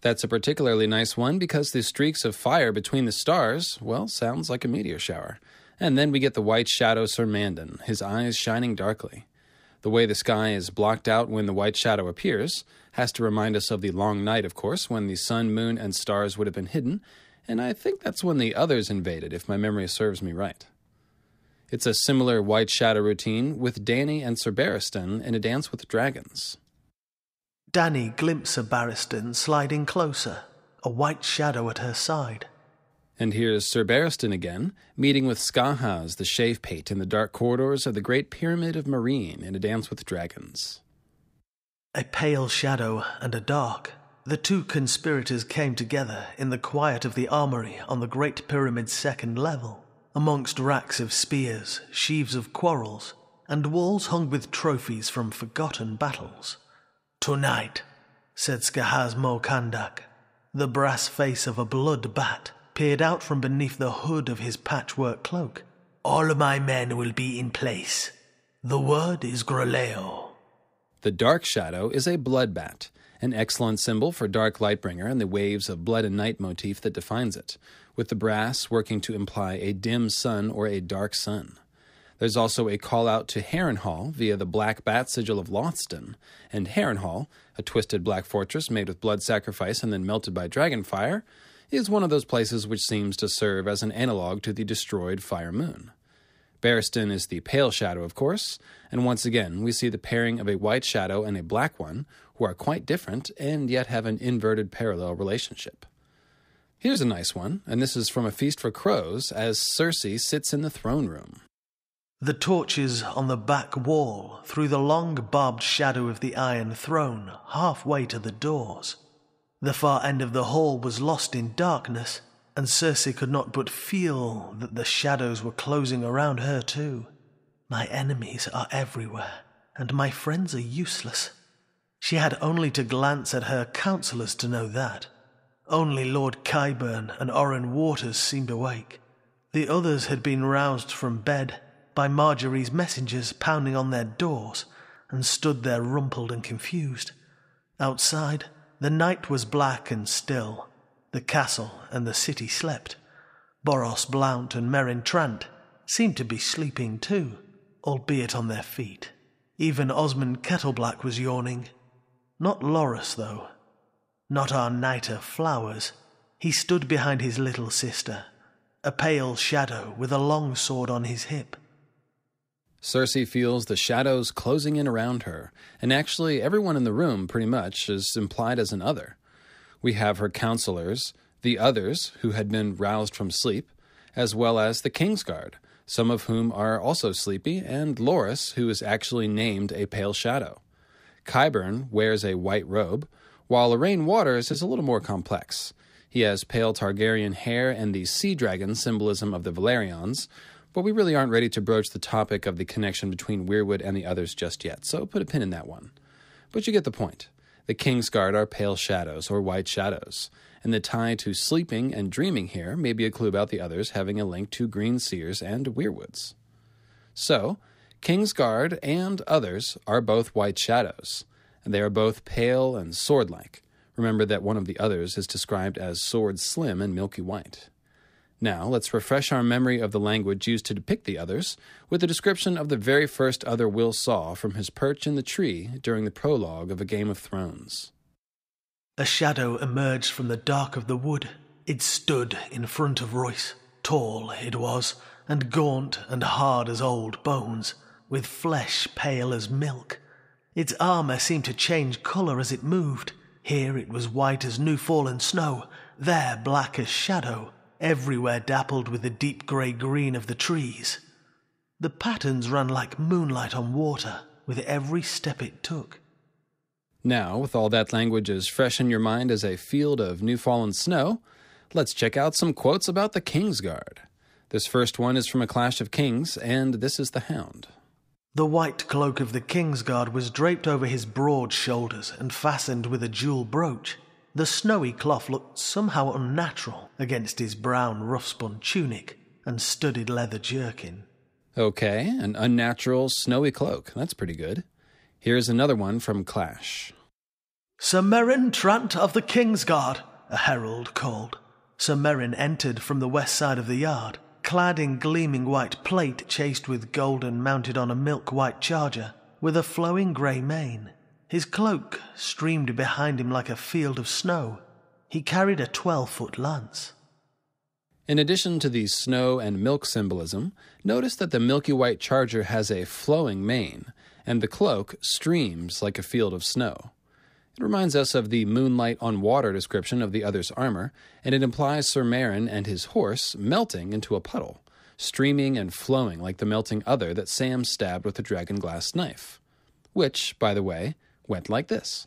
That's a particularly nice one because the streaks of fire between the stars, well, sounds like a meteor shower. And then we get the white shadow Sir Mandan, his eyes shining darkly. The way the sky is blocked out when the white shadow appears has to remind us of the Long Night, of course, when the sun, moon, and stars would have been hidden, and I think that's when the others invaded, if my memory serves me right. It's a similar white shadow routine with Dany and Ser Barristan in A Dance with Dragons. Dany glimpses Ser Barristan sliding closer, a white shadow at her side. And here's Ser Barristan again, meeting with Skahaz the Shavepate in the dark corridors of the Great Pyramid of Marine in A Dance with Dragons. A pale shadow and a dark, the two conspirators came together in the quiet of the armory on the Great Pyramid's second level, amongst racks of spears, sheaves of quarrels, and walls hung with trophies from forgotten battles. "Tonight," said Skahaz Mo Kandak, the brass face of a blood bat peered out from beneath the hood of his patchwork cloak, "all my men will be in place. The word is Groleo." The dark shadow is a blood bat, an excellent symbol for Dark Lightbringer and the waves of blood and night motif that defines it, with the brass working to imply a dim sun or a dark sun. There's also a call-out to Harrenhal via the Black Bat sigil of Lothston, and Harrenhal, a twisted black fortress made with blood sacrifice and then melted by dragonfire, is one of those places which seems to serve as an analogue to the destroyed Fire Moon. Barristan is the pale shadow, of course, and once again we see the pairing of a white shadow and a black one, who are quite different and yet have an inverted parallel relationship. Here's a nice one, and this is from A Feast for Crows, as Cersei sits in the throne room. The torches on the back wall threw the long barbed shadow of the Iron Throne halfway to the doors. The far end of the hall was lost in darkness, and Cersei could not but feel that the shadows were closing around her too. "My enemies are everywhere, and my friends are useless." She had only to glance at her counselors to know that. Only Lord Qyburn and Oren Waters seemed awake. The others had been roused from bed by Marjorie's messengers pounding on their doors, and stood there rumpled and confused. Outside, the night was black and still. The castle and the city slept. Boros Blount and Merin Trant seemed to be sleeping too, albeit on their feet. Even Osmond Kettleblack was yawning. Not Loras, though. Not our knighter Flowers. He stood behind his little sister, a pale shadow with a long sword on his hip. Cersei feels the shadows closing in around her, and actually everyone in the room, pretty much, is implied as an other. We have her counselors, the others, who had been roused from sleep, as well as the Kingsguard, some of whom are also sleepy, and Loras, who is actually named a pale shadow. Qyburn wears a white robe, while Lorraine Waters is a little more complex. He has pale Targaryen hair and the sea dragon symbolism of the Valyrians, but we really aren't ready to broach the topic of the connection between Weirwood and the others just yet, so put a pin in that one. But you get the point. The Kingsguard are pale shadows, or white shadows, and the tie to sleeping and dreaming here may be a clue about the others having a link to Green Seers and Weirwoods. So, Kingsguard and others are both white shadows, and they are both pale and sword-like. Remember that one of the others is described as sword slim and milky white. Now, let's refresh our memory of the language used to depict the others with a description of the very first other Will saw from his perch in the tree during the prologue of A Game of Thrones. A shadow emerged from the dark of the wood. It stood in front of Royce. Tall it was, and gaunt and hard as old bones, with flesh pale as milk. Its armor seemed to change color as it moved. Here it was white as new-fallen snow, there black as shadow, everywhere dappled with the deep grey-green of the trees. The patterns ran like moonlight on water with every step it took. Now, with all that language as fresh in your mind as a field of new-fallen snow, let's check out some quotes about the Kingsguard. This first one is from A Clash of Kings, and this is the Hound. The white cloak of the Kingsguard was draped over his broad shoulders and fastened with a jewel brooch. The snowy cloth looked somehow unnatural against his brown rough-spun tunic and studded leather jerkin. Okay, an unnatural snowy cloak. That's pretty good. Here's another one from Clash. Sir Merin Trant of the Kingsguard, a herald called. Sir Merin entered from the west side of the yard, clad in gleaming white plate chased with gold and mounted on a milk-white charger, with a flowing grey mane. His cloak streamed behind him like a field of snow. He carried a 12-foot lance. In addition to the snow and milk symbolism, notice that the milky-white charger has a flowing mane, and the cloak streams like a field of snow. It reminds us of the moonlight on water description of the other's armor, and it implies Sir Merin and his horse melting into a puddle, streaming and flowing like the melting other that Sam stabbed with a dragonglass knife. Which, by the way, went like this.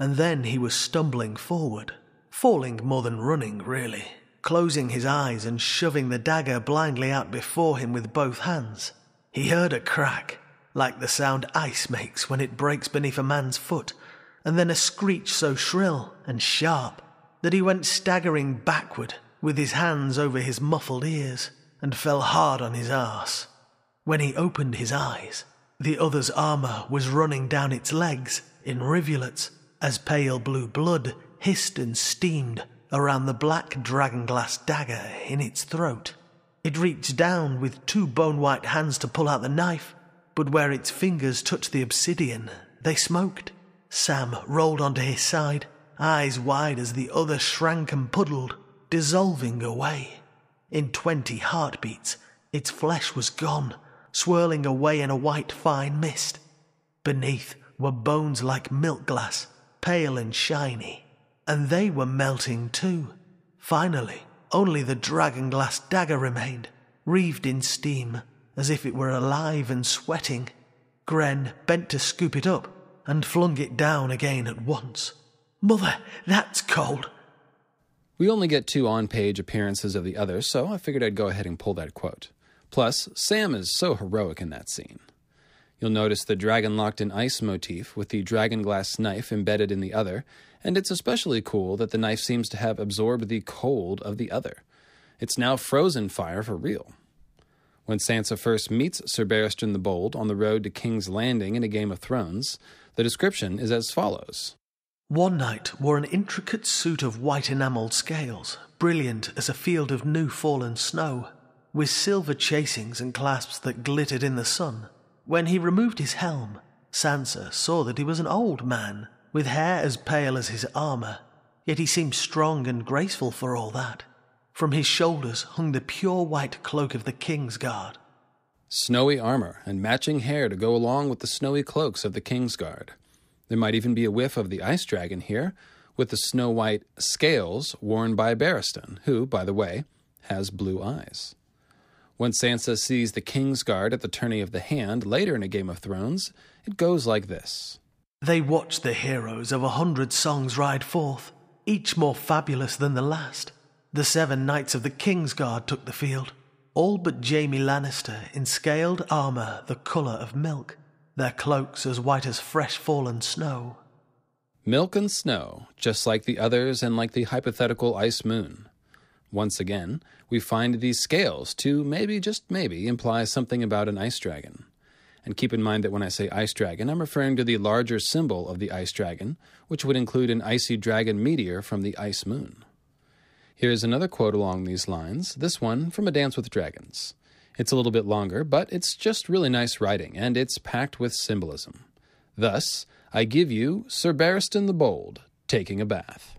and then he was stumbling forward, falling more than running, really, closing his eyes and shoving the dagger blindly out before him with both hands. He heard a crack, like the sound ice makes when it breaks beneath a man's foot, and then a screech so shrill and sharp that he went staggering backward with his hands over his muffled ears and fell hard on his arse. When he opened his eyes, the other's armour was running down its legs in rivulets as pale blue blood hissed and steamed around the black dragonglass dagger in its throat. It reached down with two bone-white hands to pull out the knife, but where its fingers touched the obsidian, they smoked. Sam rolled onto his side, eyes wide as the other shrank and puddled, dissolving away. In 20 heartbeats, its flesh was gone, swirling away in a white fine mist. Beneath were bones like milk glass, pale and shiny, and they were melting too. Finally, only the dragonglass dagger remained, wreathed in steam, as if it were alive and sweating. Gren bent to scoop it up and flung it down again at once. "Mother, that's cold." We only get 2 on-page appearances of the others, so I figured I'd go ahead and pull that quote. Plus, Sam is so heroic in that scene. You'll notice the dragon locked in ice motif with the dragonglass knife embedded in the other, and it's especially cool that the knife seems to have absorbed the cold of the other. It's now frozen fire for real. When Sansa first meets Sir Barristan the Bold on the road to King's Landing in A Game of Thrones, the description is as follows. "One knight wore an intricate suit of white enamelled scales, brilliant as a field of new fallen snow, with silver chasings and clasps that glittered in the sun. When he removed his helm, Sansa saw that he was an old man, with hair as pale as his armour, yet he seemed strong and graceful for all that. From his shoulders hung the pure white cloak of the Kingsguard." Snowy armour and matching hair to go along with the snowy cloaks of the Kingsguard. There might even be a whiff of the ice dragon here, with the snow-white scales worn by Barristan, who, by the way, has blue eyes. When Sansa sees the Kingsguard at the tourney of the hand later in A Game of Thrones, it goes like this. "They watched the heroes of 100 songs ride forth, each more fabulous than the last. The 7 knights of the Kingsguard took the field, all but Jaime Lannister in scaled armour the colour of milk, their cloaks as white as fresh fallen snow." Milk and snow, just like the others and like the hypothetical Ice Moon. Once again, we find these scales to maybe, just maybe, imply something about an ice dragon. And keep in mind that when I say ice dragon, I'm referring to the larger symbol of the ice dragon, which would include an icy dragon meteor from the Ice Moon. Here's another quote along these lines, this one from A Dance with Dragons. It's a little bit longer, but it's just really nice writing, and it's packed with symbolism. "Thus, I give you Sir Barristan the Bold, taking a bath."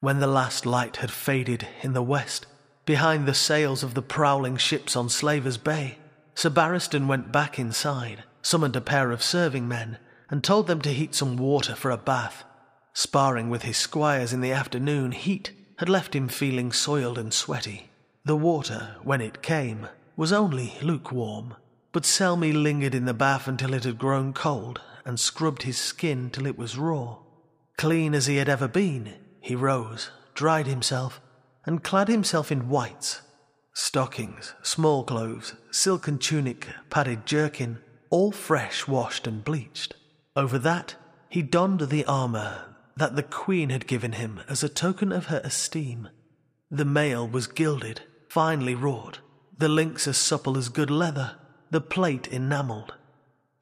"When the last light had faded in the west, behind the sails of the prowling ships on Slaver's Bay, Sir Barristan went back inside, summoned a pair of serving men, and told them to heat some water for a bath. Sparring with his squires in the afternoon, heat had left him feeling soiled and sweaty. The water, when it came, was only lukewarm, but Selmy lingered in the bath until it had grown cold and scrubbed his skin till it was raw. Clean as he had ever been, he rose, dried himself, and clad himself in whites. Stockings, small clothes, silken tunic, padded jerkin, all fresh washed and bleached. Over that he donned the armour that the Queen had given him as a token of her esteem. The mail was gilded, finely wrought, the links as supple as good leather, the plate enamelled,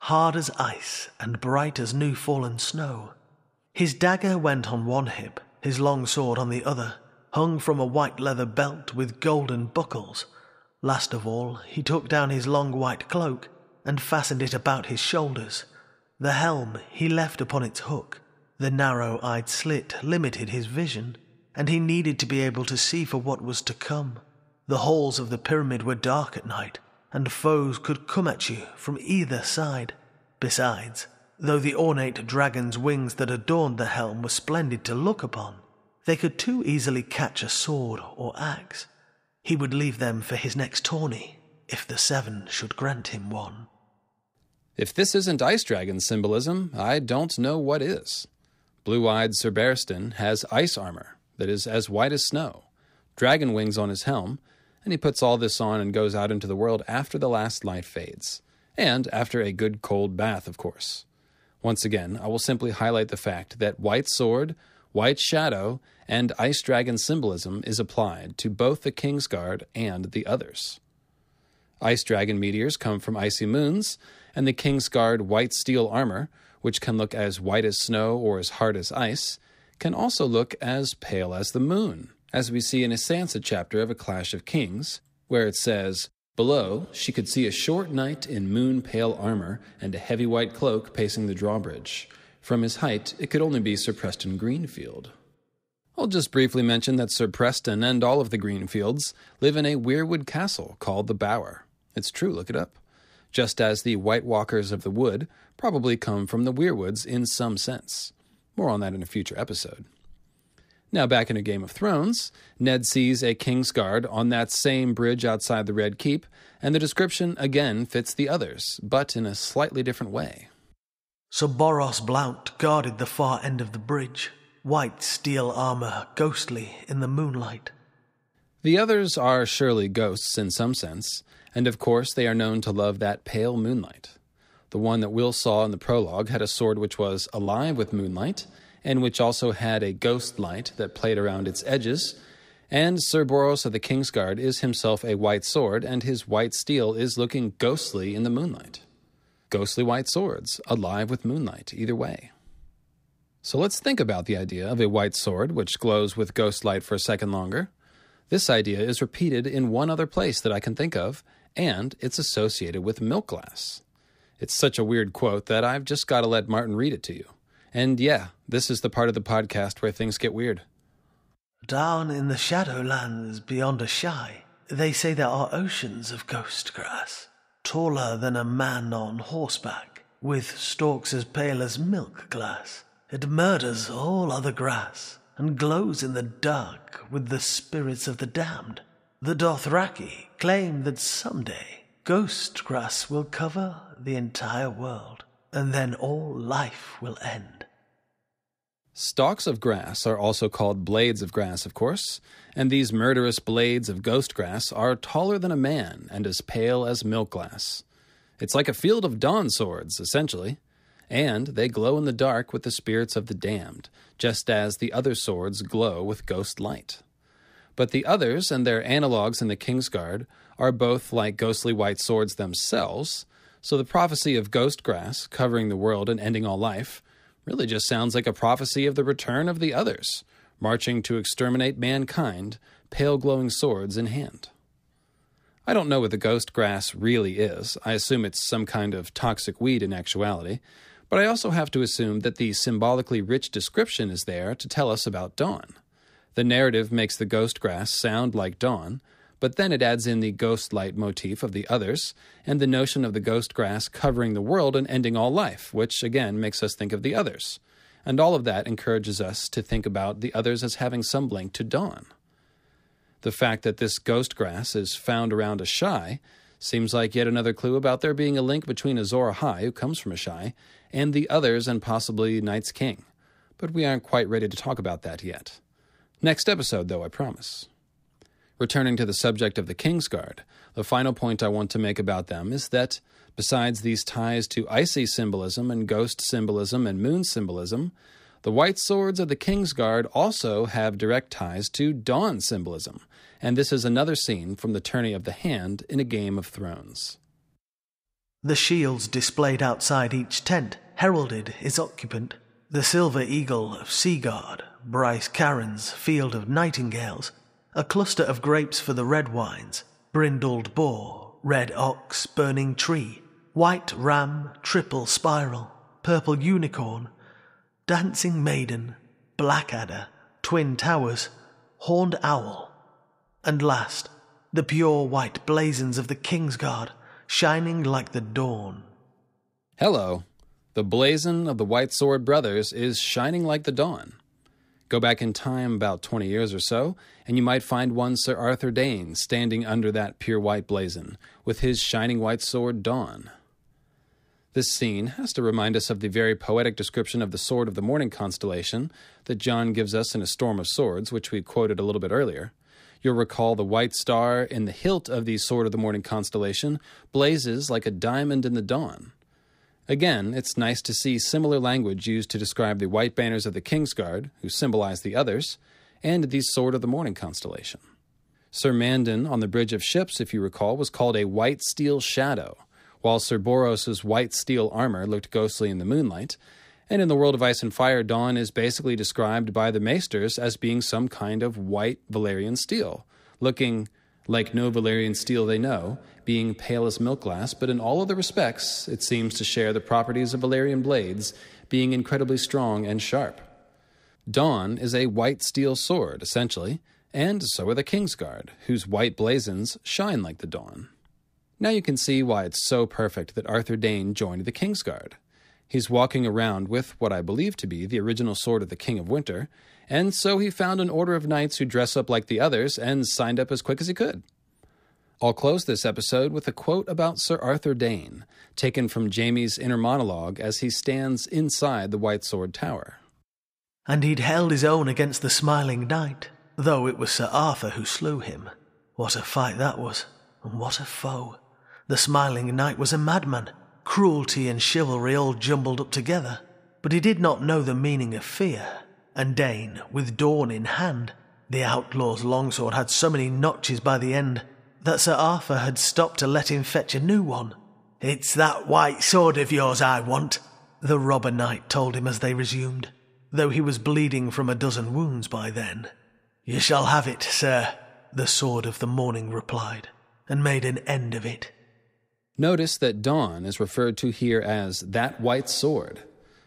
hard as ice and bright as new fallen snow. His dagger went on one hip, his long sword on the other, hung from a white leather belt with golden buckles. Last of all, he took down his long white cloak and fastened it about his shoulders. The helm he left upon its hook. The narrow-eyed slit limited his vision, and he needed to be able to see for what was to come. The halls of the pyramid were dark at night, and foes could come at you from either side. Besides, though the ornate dragon's wings that adorned the helm were splendid to look upon, they could too easily catch a sword or axe. He would leave them for his next tourney, if the 7 should grant him one." If this isn't ice dragon symbolism, I don't know what is. Blue-eyed Sir Barristan has ice armor that is as white as snow, dragon wings on his helm, and he puts all this on and goes out into the world after the last light fades, and after a good cold bath, of course. Once again, I will simply highlight the fact that White Sword, White Shadow, and Ice Dragon symbolism is applied to both the Kingsguard and the Others. Ice Dragon meteors come from icy moons, and the Kingsguard white steel armor, which can look as white as snow or as hard as ice, can also look as pale as the moon, as we see in a Sansa chapter of A Clash of Kings, where it says, "Below, she could see a short knight in moon-pale armor and a heavy white cloak pacing the drawbridge. From his height, it could only be Sir Preston Greenfield." I'll just briefly mention that Sir Preston and all of the Greenfields live in a weirwood castle called the Bower. It's true, look it up. Just as the White Walkers of the Wood probably come from the weirwoods in some sense. More on that in a future episode. Now back into Game of Thrones, Ned sees a Kingsguard on that same bridge outside the Red Keep, and the description again fits the Others, but in a slightly different way. "Sir Boros Blount guarded the far end of the bridge, white steel armour, ghostly in the moonlight." The Others are surely ghosts in some sense, and of course they are known to love that pale moonlight. The one that Will saw in the prologue had a sword which was alive with moonlight, and which also had a ghost light that played around its edges, and Sir Boros of the Kingsguard is himself a white sword, and his white steel is looking ghostly in the moonlight. Ghostly white swords, alive with moonlight, either way. So let's think about the idea of a white sword, which glows with ghost light for a second longer. This idea is repeated in one other place that I can think of, and it's associated with milk glass. It's such a weird quote that I've just got to let Martin read it to you. And yeah, this is the part of the podcast where things get weird. "Down in the Shadowlands beyond Asshai, they say there are oceans of ghost grass, taller than a man on horseback, with stalks as pale as milk glass. It murders all other grass, and glows in the dark with the spirits of the damned. The Dothraki claim that someday ghost grass will cover the entire world, and then all life will end." Stalks of grass are also called blades of grass, of course, and these murderous blades of ghost grass are taller than a man and as pale as milk glass. It's like a field of dawn swords, essentially, and they glow in the dark with the spirits of the damned, just as the other swords glow with ghost light. But the Others and their analogues in the Kingsguard are both like ghostly white swords themselves, so the prophecy of ghost grass covering the world and ending all life really just sounds like a prophecy of the return of the Others, marching to exterminate mankind, pale glowing swords in hand. I don't know what the ghost grass really is. I assume it's some kind of toxic weed in actuality, but I also have to assume that the symbolically rich description is there to tell us about dawn. The narrative makes the ghost grass sound like dawn, but then it adds in the ghost light motif of the Others and the notion of the ghost grass covering the world and ending all life, which again makes us think of the Others. And all of that encourages us to think about the Others as having some link to dawn. The fact that this ghost grass is found around Asshai seems like yet another clue about there being a link between Azor Ahai, who comes from Asshai, and the Others and possibly Night's King. But we aren't quite ready to talk about that yet. Next episode, though, I promise. Returning to the subject of the Kingsguard, the final point I want to make about them is that, besides these ties to icy symbolism and ghost symbolism and moon symbolism, the white swords of the Kingsguard also have direct ties to dawn symbolism, and this is another scene from the tourney of the hand in A Game of Thrones. "The shields displayed outside each tent heralded its occupant. The silver eagle of Seaguard, Bryce Karen's field of nightingales, a cluster of grapes for the red wines, brindled boar, red ox, burning tree, white ram, triple spiral, purple unicorn, dancing maiden, blackadder, twin towers, horned owl. And last, the pure white blazons of the Kingsguard, shining like the dawn." Hello. The blazon of the White Sword Brothers is shining like the dawn. Go back in time about 20 years or so, and you might find one Sir Arthur Dayne standing under that pure white blazon, with his shining white sword Dawn. This scene has to remind us of the very poetic description of the Sword of the Morning constellation that John gives us in A Storm of Swords, which we quoted a little bit earlier. You'll recall the white star in the hilt of the Sword of the Morning constellation blazes like a diamond in the dawn. Again, it's nice to see similar language used to describe the white banners of the Kingsguard, who symbolize the Others, and the Sword of the Morning constellation. Sir Mandan on the Bridge of Ships, if you recall, was called a white steel shadow, while Sir Boros' white steel armor looked ghostly in the moonlight, and in the World of Ice and Fire, Dawn is basically described by the Maesters as being some kind of white Valyrian steel, looking like no Valyrian steel they know, being pale as milk glass, but in all other respects, it seems to share the properties of Valyrian blades, being incredibly strong and sharp. Dawn is a white steel sword, essentially, and so are the Kingsguard, whose white blazons shine like the dawn. Now you can see why it's so perfect that Arthur Dayne joined the Kingsguard. He's walking around with what I believe to be the original sword of the King of Winter, and so he found an order of knights who dress up like the Others and signed up as quick as he could. I'll close this episode with a quote about Sir Arthur Dayne, taken from Jaime's inner monologue as he stands inside the White Sword Tower. "And he'd held his own against the smiling knight, though it was Sir Arthur who slew him. What a fight that was, and what a foe. The smiling knight was a madman, cruelty and chivalry all jumbled up together, but he did not know the meaning of fear. And Dayne, with Dawn in hand, the outlaw's longsword had so many notches by the end that Sir Arthur had stopped to let him fetch a new one. 'It's that white sword of yours I want,' the robber knight told him as they resumed, though he was bleeding from a dozen wounds by then. 'You shall have it, sir,' the Sword of the Morning replied, and made an end of it." Notice that Dawn is referred to here as that white sword.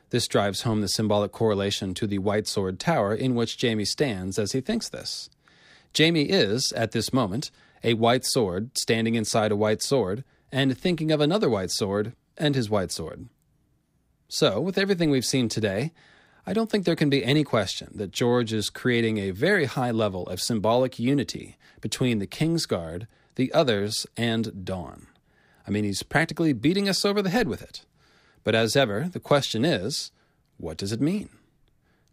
This drives home the symbolic correlation to the White Sword Tower in which Jaime stands as he thinks this. Jaime is, at this moment, a white sword standing inside a white sword and thinking of another white sword and his white sword. So, with everything we've seen today, I don't think there can be any question that George is creating a very high level of symbolic unity between the Kingsguard, the Others, and Dawn. I mean, he's practically beating us over the head with it. But as ever, the question is, what does it mean?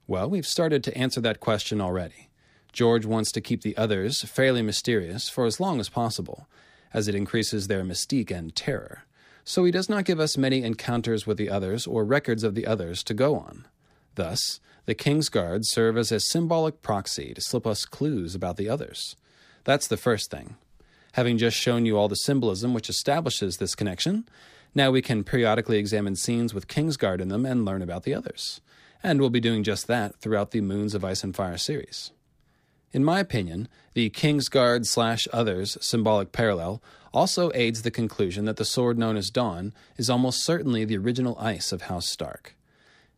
Well, we've started to answer that question already. George wants to keep the Others fairly mysterious for as long as possible, as it increases their mystique and terror. So he does not give us many encounters with the Others or records of the Others to go on. Thus, the Kingsguard serve as a symbolic proxy to slip us clues about the Others. That's the first thing. Having just shown you all the symbolism which establishes this connection, now we can periodically examine scenes with Kingsguard in them and learn about the Others. And we'll be doing just that throughout the Moons of Ice and Fire series. In my opinion, the Kingsguard/Others symbolic parallel also aids the conclusion that the sword known as Dawn is almost certainly the original ice of House Stark.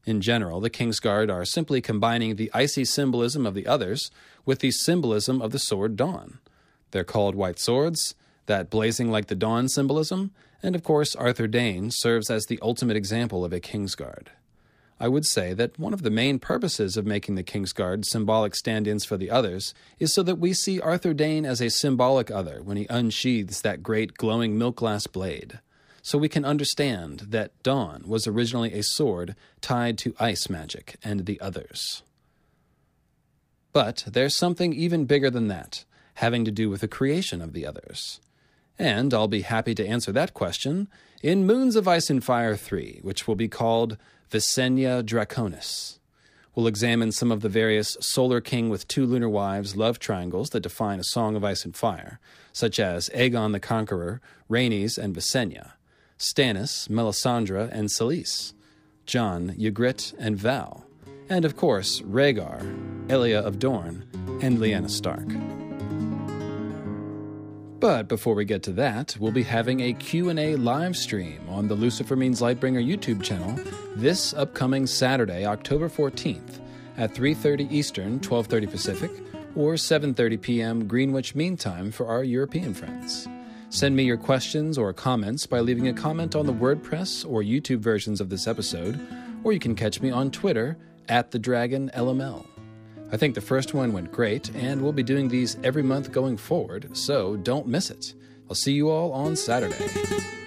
In general, the Kingsguard are simply combining the icy symbolism of the Others with the symbolism of the sword Dawn. They're called white swords, that blazing like the dawn symbolism, and of course Arthur Dayne serves as the ultimate example of a Kingsguard. I would say that one of the main purposes of making the Kingsguard symbolic stand-ins for the Others is so that we see Arthur Dayne as a symbolic Other when he unsheathes that great glowing milk-glass blade, so we can understand that Dawn was originally a sword tied to ice magic and the Others. But there's something even bigger than that, having to do with the creation of the Others. And I'll be happy to answer that question in Moons of Ice and Fire 3, which will be called Visenya Draconis. We'll examine some of the various Solar King with two lunar wives love triangles that define A Song of Ice and Fire, such as Aegon the Conqueror, Rhaenys, and Visenya, Stannis, Melisandre, and Selyse, Jon, Ygritte, and Val, and of course Rhaegar, Elia of Dorne, and Lyanna Stark. But before we get to that, we'll be having a Q&A live stream on the Lucifer Means Lightbringer YouTube channel this upcoming Saturday, October 14th at 3:30 Eastern, 12:30 Pacific, or 7:30 p.m. Greenwich Mean Time for our European friends. Send me your questions or comments by leaving a comment on the WordPress or YouTube versions of this episode, or you can catch me on Twitter @thedragonlml. I think the first one went great, and we'll be doing these every month going forward, so don't miss it. I'll see you all on Saturday.